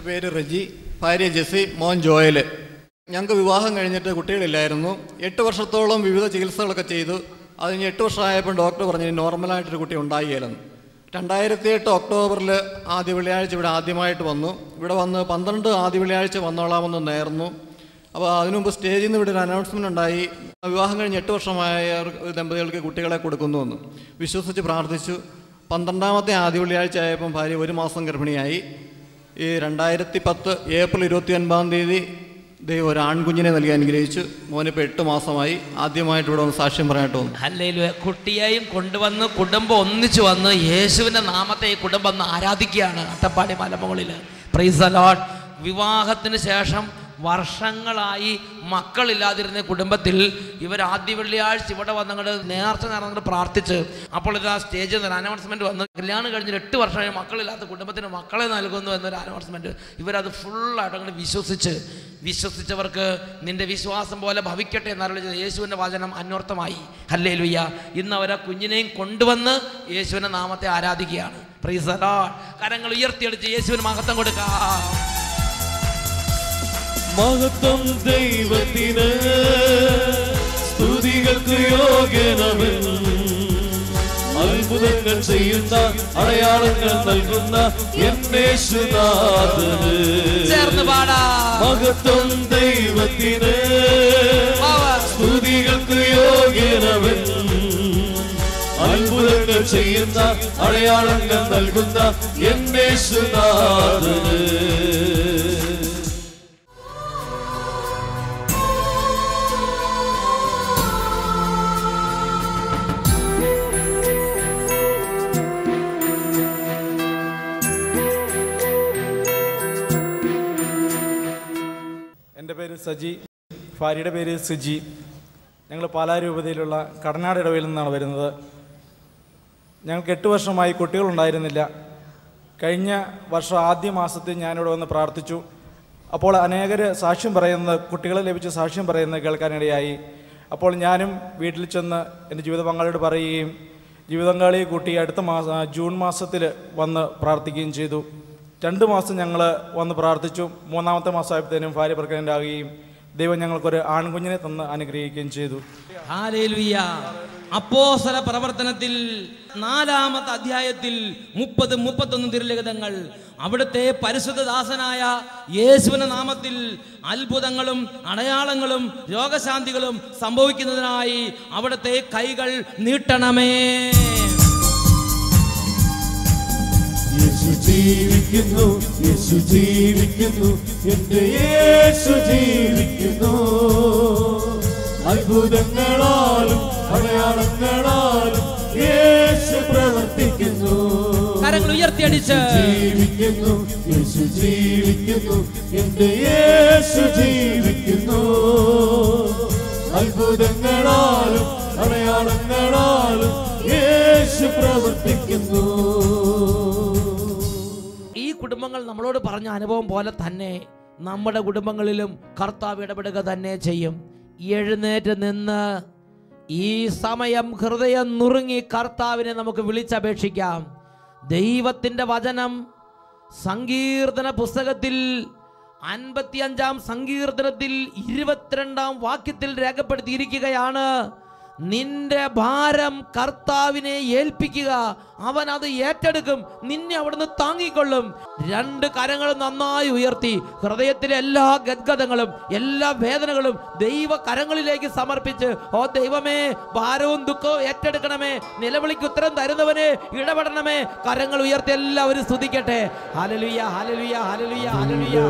പേര് റെജി, ഭാര്യ ജെസി, മോൻ ജോയൽ. ഞങ്ങൾക്ക് വിവാഹം കഴിഞ്ഞിട്ട് കുട്ടികളില്ലായിരുന്നു. 8 വർഷത്തോളം വിവിധ ചികിത്സകളൊക്കെ ചെയ്തു. അതിന് 8 വർഷമായപ്പോൾ ഡോക്ടർ പറഞ്ഞു നോർമലായിട്ടൊരു കുട്ടി ഉണ്ടായില്ലെന്ന്. 2008 ഒക്ടോബറിൽ ആദ്യ വെള്ളിയാഴ്ച ഇവിടെ ആദ്യമായിട്ട് വന്നു. ഇവിടെ വന്ന് 12 ആദ്യ വെള്ളിയാഴ്ച വന്നോളാമെന്ന് നേർന്നു. അപ്പോൾ അതിനുമുമ്പ് സ്റ്റേജിൽ നിന്ന് ഇവിടെ ഒരു അനൗൺസ്മെൻ്റ് ഉണ്ടായി, വിവാഹം കഴിഞ്ഞ് 8 വർഷമായ ദമ്പതികൾക്ക് കുട്ടികളെ കൊടുക്കുന്നു എന്ന്. വിശ്വസിച്ച് പ്രാർത്ഥിച്ചു. 12ാമത്തെ ആദ്യ വെള്ളിയാഴ്ച ആയപ്പം ഭാര്യ 1 മാസം ഗർഭിണിയായി. ഈ 2010 ഏപ്രിൽ 29 ദൈവം ഒരു ആൺകുഞ്ഞിനെ നൽകി അനുഗ്രഹിച്ചു. മോനിപ്പോൾ 8 മാസമായി. ആദ്യമായിട്ട് ഇവിടെ ഒന്ന് സാക്ഷ്യം പറയാനായിട്ട് വന്നു. ഹല്ലേലൂയ. കുട്ടിയെയും കൊണ്ടുവന്ന് കുടുംബം ഒന്നിച്ചു വന്ന് യേശുവിൻ്റെ നാമത്തെ ഈ കുടുംബം ഒന്ന് ആരാധിക്കുകയാണ് അട്ടപ്പാടി മലമുകളിൽ. Praise the lord. വിവാഹത്തിന് ശേഷം വർഷങ്ങളായി മക്കളില്ലാതിരുന്ന കുടുംബത്തിൽ ഇവർ ആദ്യ വെള്ളിയാഴ്ച ഇവിടെ വന്നങ്ങോട് നേർച്ച നടന്നിട്ട് പ്രാർത്ഥിച്ച്, അപ്പോൾ ഇത് ആ സ്റ്റേജിൽ നിന്ന് അനൗൺസ്മെൻറ്റ് വന്ന് കല്യാണം കഴിഞ്ഞ് 8 വർഷമായി മക്കളില്ലാത്ത കുടുംബത്തിന് മക്കളെ നൽകുന്നു എന്നൊരു അനൗൺസ്മെൻറ്റ്. ഇവരത് ഫുള്ളായിട്ട് അങ്ങോട്ട് വിശ്വസിച്ച്, വിശ്വസിച്ചവർക്ക് നിന്റെ വിശ്വാസം പോലെ ഭവിക്കട്ടെ എന്നറിയിച്ച യേശുവിൻ്റെ വചനം അന്വർത്ഥമായി. ഹല്ലേലൂയ. ഇന്ന് അവരാ കുഞ്ഞിനെയും കൊണ്ടുവന്ന് യേശുവിൻ്റെ നാമത്തെ ആരാധിക്കുകയാണ്. Praise the lord. കരങ്ങൾ ഉയർത്തിയെടുത്ത് യേശുവിന് മഹത്വം കൊടുക്കാം. മഹത്വം ദൈവത്തിന്, സ്തുതികൾക്ക് യോഗ്യനവൻ. അത്ഭുതങ്ങൾ ചെയ്യുന്ന, അടയാളങ്ങൾ നൽകുന്ന യേശുനാഥന് മഹത്വം ദൈവത്തിന്, സ്തുതികൾക്ക് യോഗ്യനവൻ. അത്ഭുതങ്ങൾ ചെയ്യുന്ന, അടയാളങ്ങൾ നൽകുന്ന യേശുനാഥന്. എൻ്റെ പേര് സജി, ഭാര്യയുടെ പേര് സുജി. ഞങ്ങൾ പാലാരൂപതയിലുള്ള കടനാട് ഇടവയിൽ നിന്നാണ് വരുന്നത്. ഞങ്ങൾക്ക് 8 വർഷമായി കുട്ടികളുണ്ടായിരുന്നില്ല. കഴിഞ്ഞ വർഷം ആദ്യ മാസത്തിൽ ഞാനിവിടെ വന്ന് പ്രാർത്ഥിച്ചു. അപ്പോൾ അനേകർ സാക്ഷ്യം പറയുന്നത്, കുട്ടികളെ ലഭിച്ച സാക്ഷ്യം പറയുന്നത് കേൾക്കാനിടയായി. അപ്പോൾ ഞാനും വീട്ടിൽ ചെന്ന് എൻ്റെ ജീവിത പങ്കാളിയോട് പറയുകയും ജീവിത പങ്കാളിയെ കൂട്ടി അടുത്ത മാസം ജൂൺ മാസത്തിൽ വന്ന് പ്രാർത്ഥിക്കുകയും ചെയ്തു. 2 മാസം ഞങ്ങൾ വന്ന് പ്രാർത്ഥിച്ചു. 3-ാമത്തെ മാസമായപ്പോഴത്തേനും ഭാര്യ പ്രഗ്നൻ്റ് ആവുകയും ദൈവം ഞങ്ങൾക്കൊരു ആൺകുഞ്ഞിനെ തന്ന് അനുഗ്രഹിക്കുകയും ചെയ്തു. ഹല്ലേലൂയ. അപ്പോസ്തല പ്രവർത്തനത്തിൽ 4-ാമത്തെ അധ്യായത്തിൽ 30-31 തിരുലേഖനങ്ങൾ അവിടുത്തെ പരിശുദ്ധദാസനായ യേശുവിൻ്റെ നാമത്തിൽ അത്ഭുതങ്ങളും അടയാളങ്ങളും രോഗശാന്തികളും സംഭവിക്കുന്നതിനായി അവിടുത്തെ കൈകൾ നീട്ടണമേ. ജീവിക്കുന്നു, യേശു ജീവിക്കുന്നു, എന്റെ യേശു ജീവിക്കുന്നു. അത്ഭുതങ്ങളാലും അടയാളങ്ങളാലും യേശു പ്രവർത്തിക്കുന്നു. കരങ്ങൾ ഉയർത്തിയടിച്ച് ജീവിക്കുന്നു, യേശു ജീവിക്കുന്നു, എന്റെ യേശു ജീവിക്കുന്നു. അത്ഭുതങ്ങളാലും അടയാളങ്ങളാലും യേശു പ്രവർത്തിക്കുന്നു. കുടുംബ കുടുംബങ്ങൾ നമ്മളോട് പറഞ്ഞ അനുഭവം പോലെ തന്നെ നമ്മുടെ കുടുംബങ്ങളിലും കർത്താവ് ഇടപെടുക തന്നെ ചെയ്യും. എഴുന്നേറ്റ് നിന്ന് ഈ സമയം ഹൃദയം നുറുങ്ങി കർത്താവിനെ നമുക്ക് വിളിച്ചപേക്ഷിക്കാം. ദൈവത്തിൻ്റെ വചനം സങ്കീർത്തന പുസ്തകത്തിൽ 55-ാം സങ്കീർത്തനത്തിൽ 22-ാം വാക്യത്തിൽ രേഖപ്പെടുത്തിയിരിക്കുകയാണ്, നിന്റെ ഭാരം കർത്താവിനെ ഏൽപ്പിക്കുക, അവൻ അത് ഏറ്റെടുക്കും, നിന്നെ അവിടുന്ന് താങ്ങിക്കൊള്ളും. രണ്ട് കരങ്ങളും നന്നായി ഉയർത്തി ഹൃദയത്തിലെ എല്ലാ ഗദ്ഗതങ്ങളും എല്ലാ വേദനകളും ദൈവ കരങ്ങളിലേക്ക് സമർപ്പിച്ച്, ഓ ദൈവമേ, ഭാരവും ദുഃഖവും ഏറ്റെടുക്കണമേ, നിലവിളിക്ക് ഉത്തരം തരുന്നവനെ ഇടപെടണമേ. കരങ്ങൾ ഉയർത്തി എല്ലാവരും സ്തുതിക്കട്ടെ. ഹല്ലേലൂയ, ഹല്ലേലൂയ, ഹല്ലേലൂയ, ഹല്ലേലൂയ.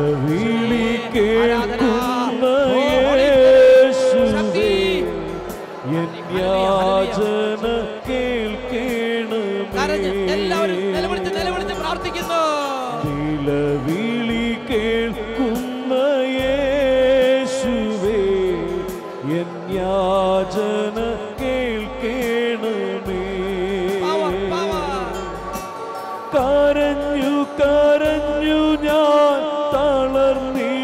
എല്ലാവരും നിലവിളിച്ച് നിലവിളിച്ച് പ്രാർത്ഥിക്കുന്നു. നിലവിളി കേൾക്കുന്ന യേശുവേ എൻ യാചന കേൾക്കണമേ. കരഞ്ഞു കരഞ്ഞു ഞാൻ തളർന്നിടുമ്പോൾ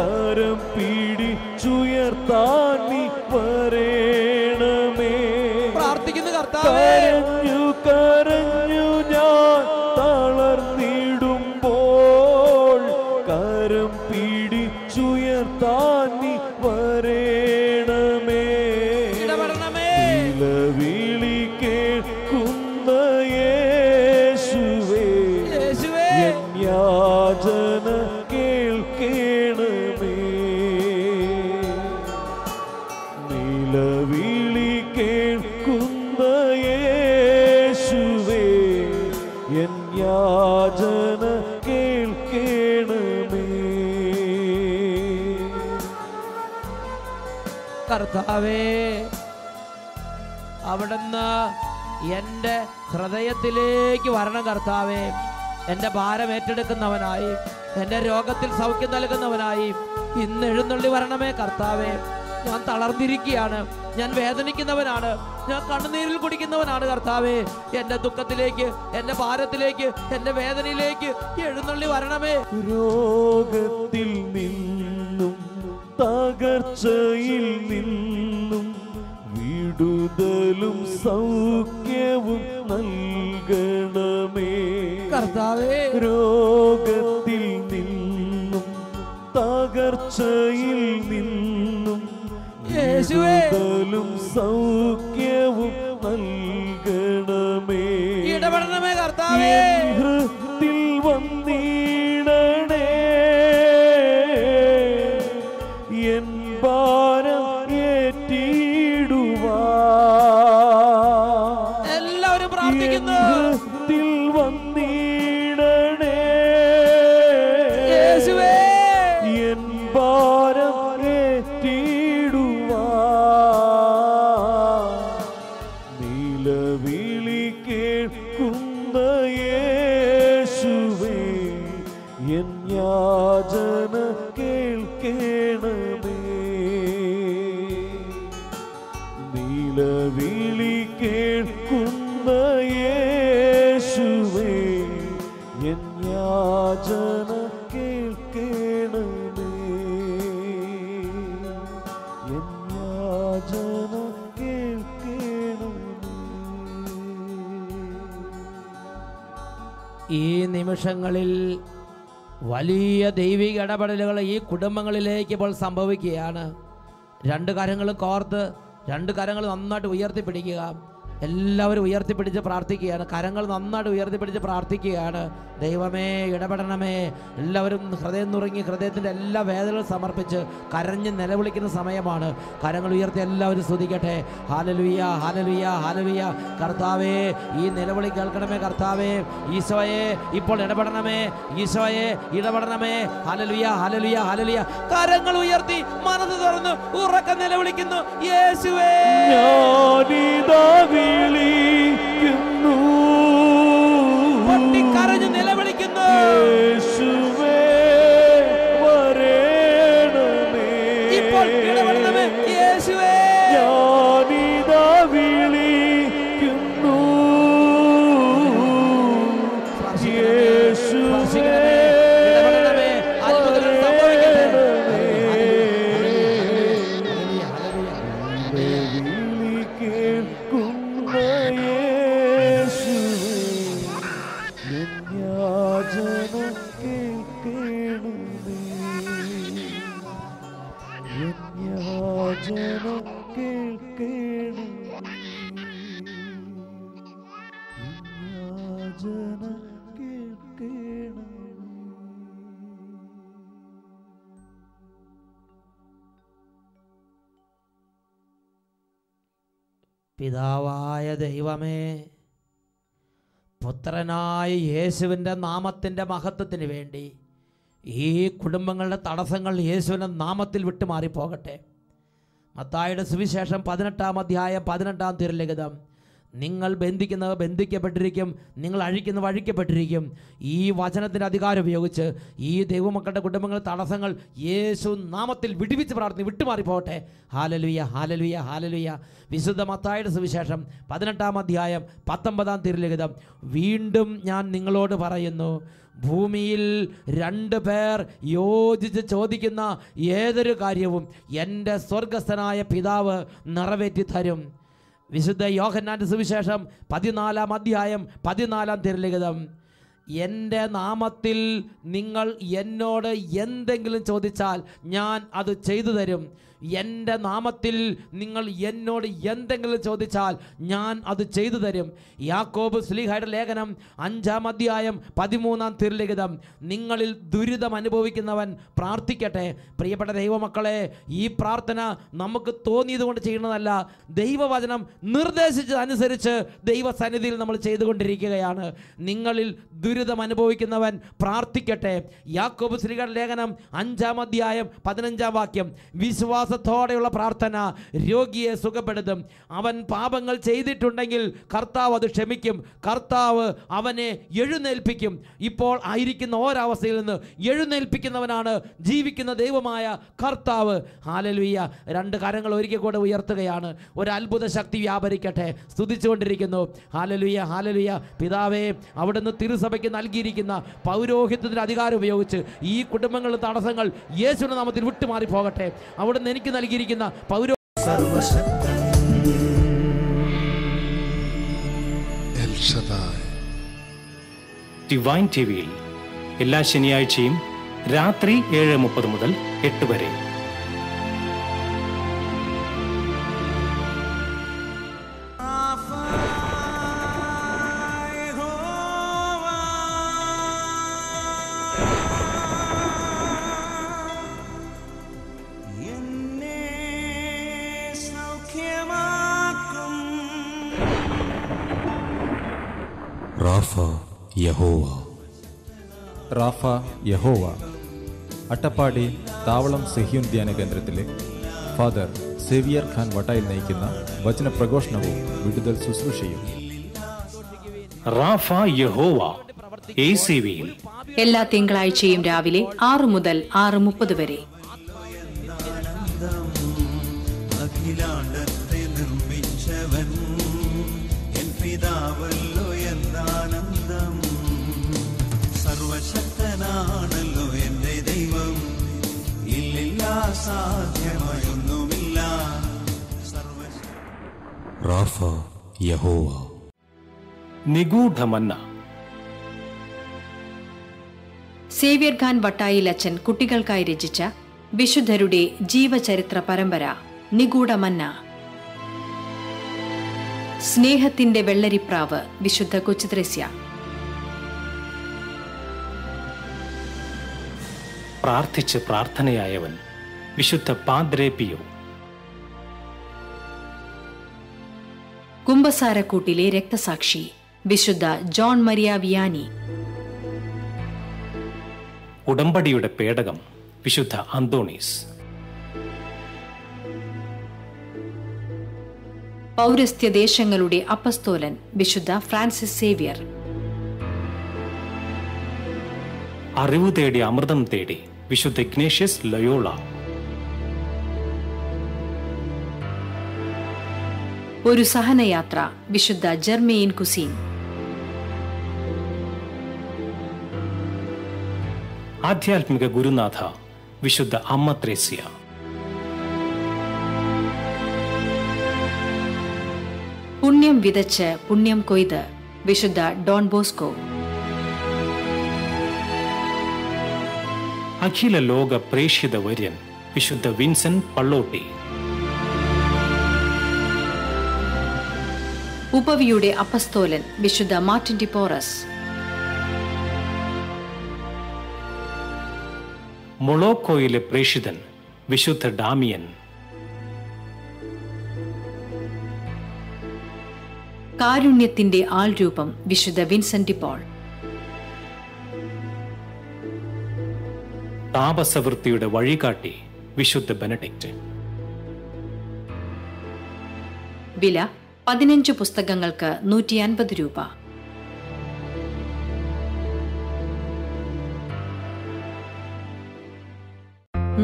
കരം പിടിച്ചുയർത്താ കരഞ്ഞു കരഞ്ഞു ഞാൻ തളർന്നിടുമ്പോൾ കരം പിടിച്ചുയർത്താൻ നീ വരേണമേ. നിലവിളി കേൾക്കുന്ന യേശുവേ എൻ യാചന കേൾക്കണമേ. നിലവിളി കേൾക്കുന്ന യേശുവേ എൻ യാചന കേൾക്കണമേ. കർത്താവേ, അവിടുന്ന് എൻ്റെ ഹൃദയത്തിലേക്ക് വരണം. കർത്താവേ, എൻ്റെ ഭാരം ഏറ്റെടുക്കുന്നവനായി, എൻ്റെ രോഗത്തിൽ സൗഖ്യം നൽകുന്നവനായി ഇന്ന് എഴുന്നള്ളി വരണമേ. കർത്താവേ, ഞാൻ തളർന്നിരിക്കുകയാണ്, ഞാൻ വേദനിക്കുന്നവനാണ്, ഞാൻ കണ്ണുനീരിൽ കുടിക്കുന്നവനാണ്. കർത്താവേ, എൻ്റെ ദുഃഖത്തിലേക്ക്, എൻ്റെ ഭാരത്തിലേക്ക്, എൻ്റെ വേദനയിലേക്ക് എഴുന്നള്ളി വരണമേ. രോഗത്തിൽ നിന്നും തകർച്ചയിൽ നിന്നും വിടുതലും സൗഖ്യവും നൽകണമേ. കർത്താവേ, രോഗത്തിൽ നിന്നും തകർച്ചയിൽ നിന്നും ും സൗഖ്യവും നൽകണമേ. ഇടപെടണമേ കർത്താവേ. ഹൃത്തിൽ വന്നിടണേ, എൻ ഭാരം ഏറ്റിടുവാ. എല്ലാവരും പ്രാർത്ഥിക്കുന്നു. ഹൃത്തിൽ വന്നിടണേ യേശുവേ, എൻ ഭാരം ഏറ്റി. നിലവിളി കേൾക്കുന്ന യേശുവേ എൻ യാചന കേൾക്കണമേ. നിലവിളി കേൾക്കുന്ന യേശുവേ എൻ യാചന കേൾക്കണമേ. എൻ യാചന ഈ നിമിഷങ്ങളിൽ വലിയ ദൈവിക ഇടപെടലുകൾ ഈ കുടുംബങ്ങളിലേക്ക് ഇപ്പോൾ സംഭവിക്കുകയാണ്. രണ്ട് കരങ്ങൾ കോർത്ത്, രണ്ട് കരങ്ങൾ നന്നായിട്ട് ഉയർത്തിപ്പിടിക്കുക. എല്ലാവരും ഉയർത്തിപ്പിടിച്ച് പ്രാർത്ഥിക്കുകയാണ്. കരങ്ങൾ നന്നായിട്ട് ഉയർത്തിപ്പിടിച്ച് പ്രാർത്ഥിക്കുകയാണ്. ദൈവമേ ഇടപെടണമേ. എല്ലാവരും ഹൃദയം നുറുങ്ങി ഹൃദയത്തിൻ്റെ എല്ലാ വേദനകളും സമർപ്പിച്ച് കരഞ്ഞ് നിലവിളിക്കുന്ന സമയമാണ്. കരങ്ങൾ ഉയർത്തി എല്ലാവരും സ്തുതിക്കട്ടെ. ഹല്ലേലൂയ, ഹല്ലേലൂയ, ഹല്ലേലൂയ. കർത്താവേ, ഈ നിലവിളി കേൾക്കണമേ. കർത്താവേ, ഈശോയെ ഇപ്പോൾ ഇടപെടണമേ. ഈശോയെ ഇടപെടണമേ. ഹല്ലേലൂയ, ഹല്ലേലൂയ, ഹല്ലേലൂയ. കരങ്ങൾ ഉയർത്തി മനസ്സ് തുറന്ന് ഉറക്കെ നിലവിളിക്കുന്നു. യേശുവേ വിളിക്കുന്നു, പൊട്ടിക്കരഞ്ഞു നിലവിളിക്കുന്നു. യേശുവേ വരേണമേ, ഇപ്പോൾ ഇടപെടണമേ. യേശുവേ ഞാനിതാ വിളിക്കുന്നു. പിതാവായ ദൈവമേ, പുത്രനായ യേശുവിൻ്റെ നാമത്തിൻ്റെ മഹത്വത്തിന് വേണ്ടി ഈ കുടുംബങ്ങളുടെ തടസ്സങ്ങൾ യേശുവിൻ്റെ നാമത്തിൽ വിട്ടുമാറിപ്പോകട്ടെ. മത്തായിയുടെ സുവിശേഷം 18-ാം അധ്യായം 18-ാം തിരുലിഖിതം: നിങ്ങൾ ബന്ധിക്കുന്നവ ബന്ധിക്കപ്പെട്ടിരിക്കും, നിങ്ങൾ അഴിക്കുന്നവ അഴിക്കപ്പെട്ടിരിക്കും. ഈ വചനത്തിൻ്റെ അധികാരം ഉപയോഗിച്ച് ഈ ദൈവമക്കളുടെ കുടുംബങ്ങളുടെ തടസ്സങ്ങൾ യേശു നാമത്തിൽ വിടുവിച്ച് പ്രാർത്ഥിക്കും, വിട്ടുമാറിപ്പോകട്ടെ. ഹല്ലേലൂയ, ഹല്ലേലൂയ, ഹല്ലേലൂയ. വിശുദ്ധ മത്തായിയുടെ സുവിശേഷം 18-ാം അധ്യായം 19-ാം തിരുലിഖിതം: വീണ്ടും ഞാൻ നിങ്ങളോട് പറയുന്നു, ഭൂമിയിൽ 2 പേർ യോജിച്ച് ചോദിക്കുന്ന ഏതൊരു കാര്യവും എൻ്റെ സ്വർഗസ്ഥനായ പിതാവ് നിറവേറ്റി തരും. വിശുദ്ധ യോഹന്നാൻ്റെ സുവിശേഷം 14-ാം അധ്യായം 14-ാം തിരുലിഖിതം: എൻ്റെ നാമത്തിൽ നിങ്ങൾ എന്നോട് എന്തെങ്കിലും ചോദിച്ചാൽ ഞാൻ അത് ചെയ്തു തരും. എൻ്റെ നാമത്തിൽ നിങ്ങൾ എന്നോട് എന്തെങ്കിലും ചോദിച്ചാൽ ഞാൻ അത് ചെയ്തു തരും. യാക്കോബ് ശ്ലീഹയുടെ ലേഖനം 5-ാം അധ്യായം 13-ാം തിരുലിഖിതം: നിങ്ങളിൽ ദുരിതം അനുഭവിക്കുന്നവൻ പ്രാർത്ഥിക്കട്ടെ. പ്രിയപ്പെട്ട ദൈവമക്കളെ, ഈ പ്രാർത്ഥന നമുക്ക് തോന്നിയത് കൊണ്ട് ചെയ്യുന്നതല്ല, ദൈവവചനം നിർദ്ദേശിച്ചതനുസരിച്ച് ദൈവസന്നിധിയിൽ നമ്മൾ ചെയ്തുകൊണ്ടിരിക്കുകയാണ്. നിങ്ങളിൽ ദുരിതം അനുഭവിക്കുന്നവൻ പ്രാർത്ഥിക്കട്ടെ. യാക്കോബ് ശ്ലീഹയുടെ ലേഖനം 5-ാം അധ്യായം 15-ാം വാക്യം: വിശ്വാസം ത്തോടെയുള്ള പ്രാർത്ഥന രോഗിയെ സുഖപ്പെടുത്തും. അവൻ പാപങ്ങൾ ചെയ്തിട്ടുണ്ടെങ്കിൽ കർത്താവ് അത് ക്ഷമിക്കും, കർത്താവ് അവനെ എഴുന്നേൽപ്പിക്കും. ഇപ്പോൾ ആയിരിക്കുന്ന ഒരവസ്ഥയിൽ നിന്ന് എഴുന്നേൽപ്പിക്കുന്നവനാണ് ജീവിക്കുന്ന ദൈവമായ കർത്താവ്. ഹല്ലേലൂയ. 2 കരങ്ങൾ ഒരിക്കൽ കൂടെ ഉയർത്തുകയാണ്. ഒരു അത്ഭുത ശക്തി വ്യാപരിക്കട്ടെ. സ്തുതിച്ചുകൊണ്ടിരിക്കുന്നു. ഹല്ലേലൂയ, ഹല്ലേലൂയ. പിതാവേ, അവിടുന്ന് തിരുസഭയ്ക്ക് നൽകിയിരിക്കുന്ന പൗരോഹിത്യത്തിൻ്റെ അധികാരം ഉപയോഗിച്ച് ഈ കുടുംബങ്ങളുടെ തടസ്സങ്ങൾ യേശുവിൻ്റെ നാമത്തിൽ വിട്ടുമാറി പോകട്ടെ. അവിടുന്ന് എനിക്ക് നൽകിയിരിക്കുന്ന ഡിവൈൻ ടിവിയിൽ എല്ലാ ശനിയാഴ്ചയും രാത്രി 7:30 മുതൽ 8 വരെ റാഫ യഹോവ. അട്ടപ്പാടി താവളം സെഹിയോൻ ധ്യാന കേന്ദ്രത്തിലെ ഫാദർ സേവിയർ ഖാൻ വട്ടായിൽ നയിക്കുന്ന വചന പ്രഘോഷണവും വിടുതൽ ശുശ്രൂഷയും റാഫ യഹോവ എസിവിയിൽ എല്ലാ തിങ്കളാഴ്ചയും രാവിലെ 6 മുതൽ 6:30 വരെ. ശക്തനാണല്ലോ എന്റെ ദൈവം, ഇല്ലില്ല സാധ്യമൊന്നുമില്ല. റാഫ യഹോവ. നിഗൂഢമന്ന സേവ്യർ ഖാൻ വട്ടായിൽ അച്ഛൻ കുട്ടികൾക്കായി രചിച്ച വിശുദ്ധരുടെ ജീവചരിത്ര പരമ്പര നിഗൂഢമന്ന. സ്നേഹത്തിന്റെ വെള്ളരിപ്രാവ് വിശുദ്ധ കൊച്ചുത്രേസ്യ. പ്രാർത്ഥിച്ച് പ്രാർത്ഥനയായവൻ വിശുദ്ധ പാദ്രേപിയോ. കുംഭസാരക്കൂട്ടിലെ രക്തസാക്ഷി വിശുദ്ധ ജോൺ മരിയ വിയാനി. ഉടമ്പടിയുടെ പേടകം വിശുദ്ധ അന്തോണീസ്. പൗരസ്ത്യദേശങ്ങളുടെ അപ്പസ്തോലൻ വിശുദ്ധ ഫ്രാൻസിസ് സേവ്യർ. അറിവ് തേടി അമൃതം തേടി വിശുദ്ധ ഇഗ്നേഷ്യസ് ലയോള. ഒരു സഹനയാത്ര വിശുദ്ധ ജർമേൻ കുസീൻ. ആധ്യാത്മിക ഗുരുനാഥ വിശുദ്ധ അമ്മ ത്രേസ്യ. പുണ്യം വിതച്ച് പുണ്യം കൊയ്ത് വിശുദ്ധ ഡോൺ ബോസ്കോ. അഖില ലോക പ്രേക്ഷിത വര്യൻ വിശുദ്ധ വിൻസെന്റ് പള്ളോട്ടി. ഉപവിയുടെ അപ്പസ്തോലൻ വിശുദ്ധ മാർട്ടിൻ ഡിപോറസ്. മൊളോക്കോയിലെ പ്രേഷിതൻ വിശുദ്ധ ഡാമിയൻ. കാരുണ്യത്തിന്റെ ആൾരൂപം വിശുദ്ധ വിൻസെന്റ് ഡി പോൾ. താപസവൃത്തിയുടെ വഴികാട്ടി വിശുദ്ധ ബെനഡിക്റ്റ്. വില 15 പുസ്തകങ്ങൾക്ക് 150 രൂപ.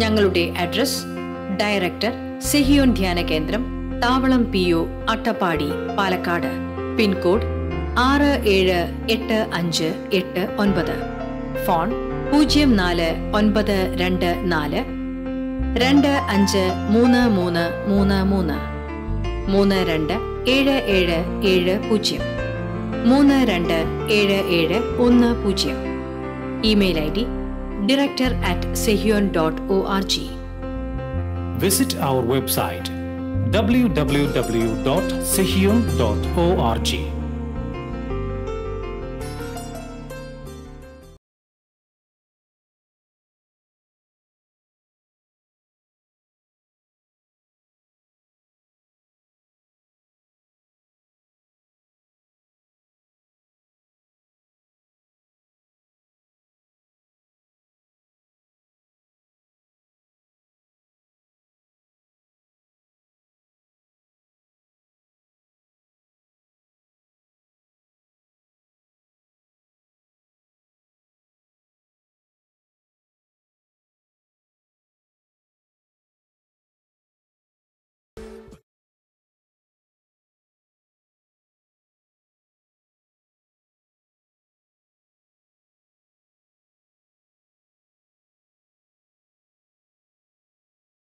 ഞങ്ങളുടെ അഡ്രസ്: ഡയറക്ടർ സെഹിയോൻ ധ്യാന കേന്ദ്രം, താവളം PO, Attappadi, Palakkad. Pincode 678589. Phone 04 924 253333 327770 327710. Email ID director@sehion.org. Visit our website www.sehion.org.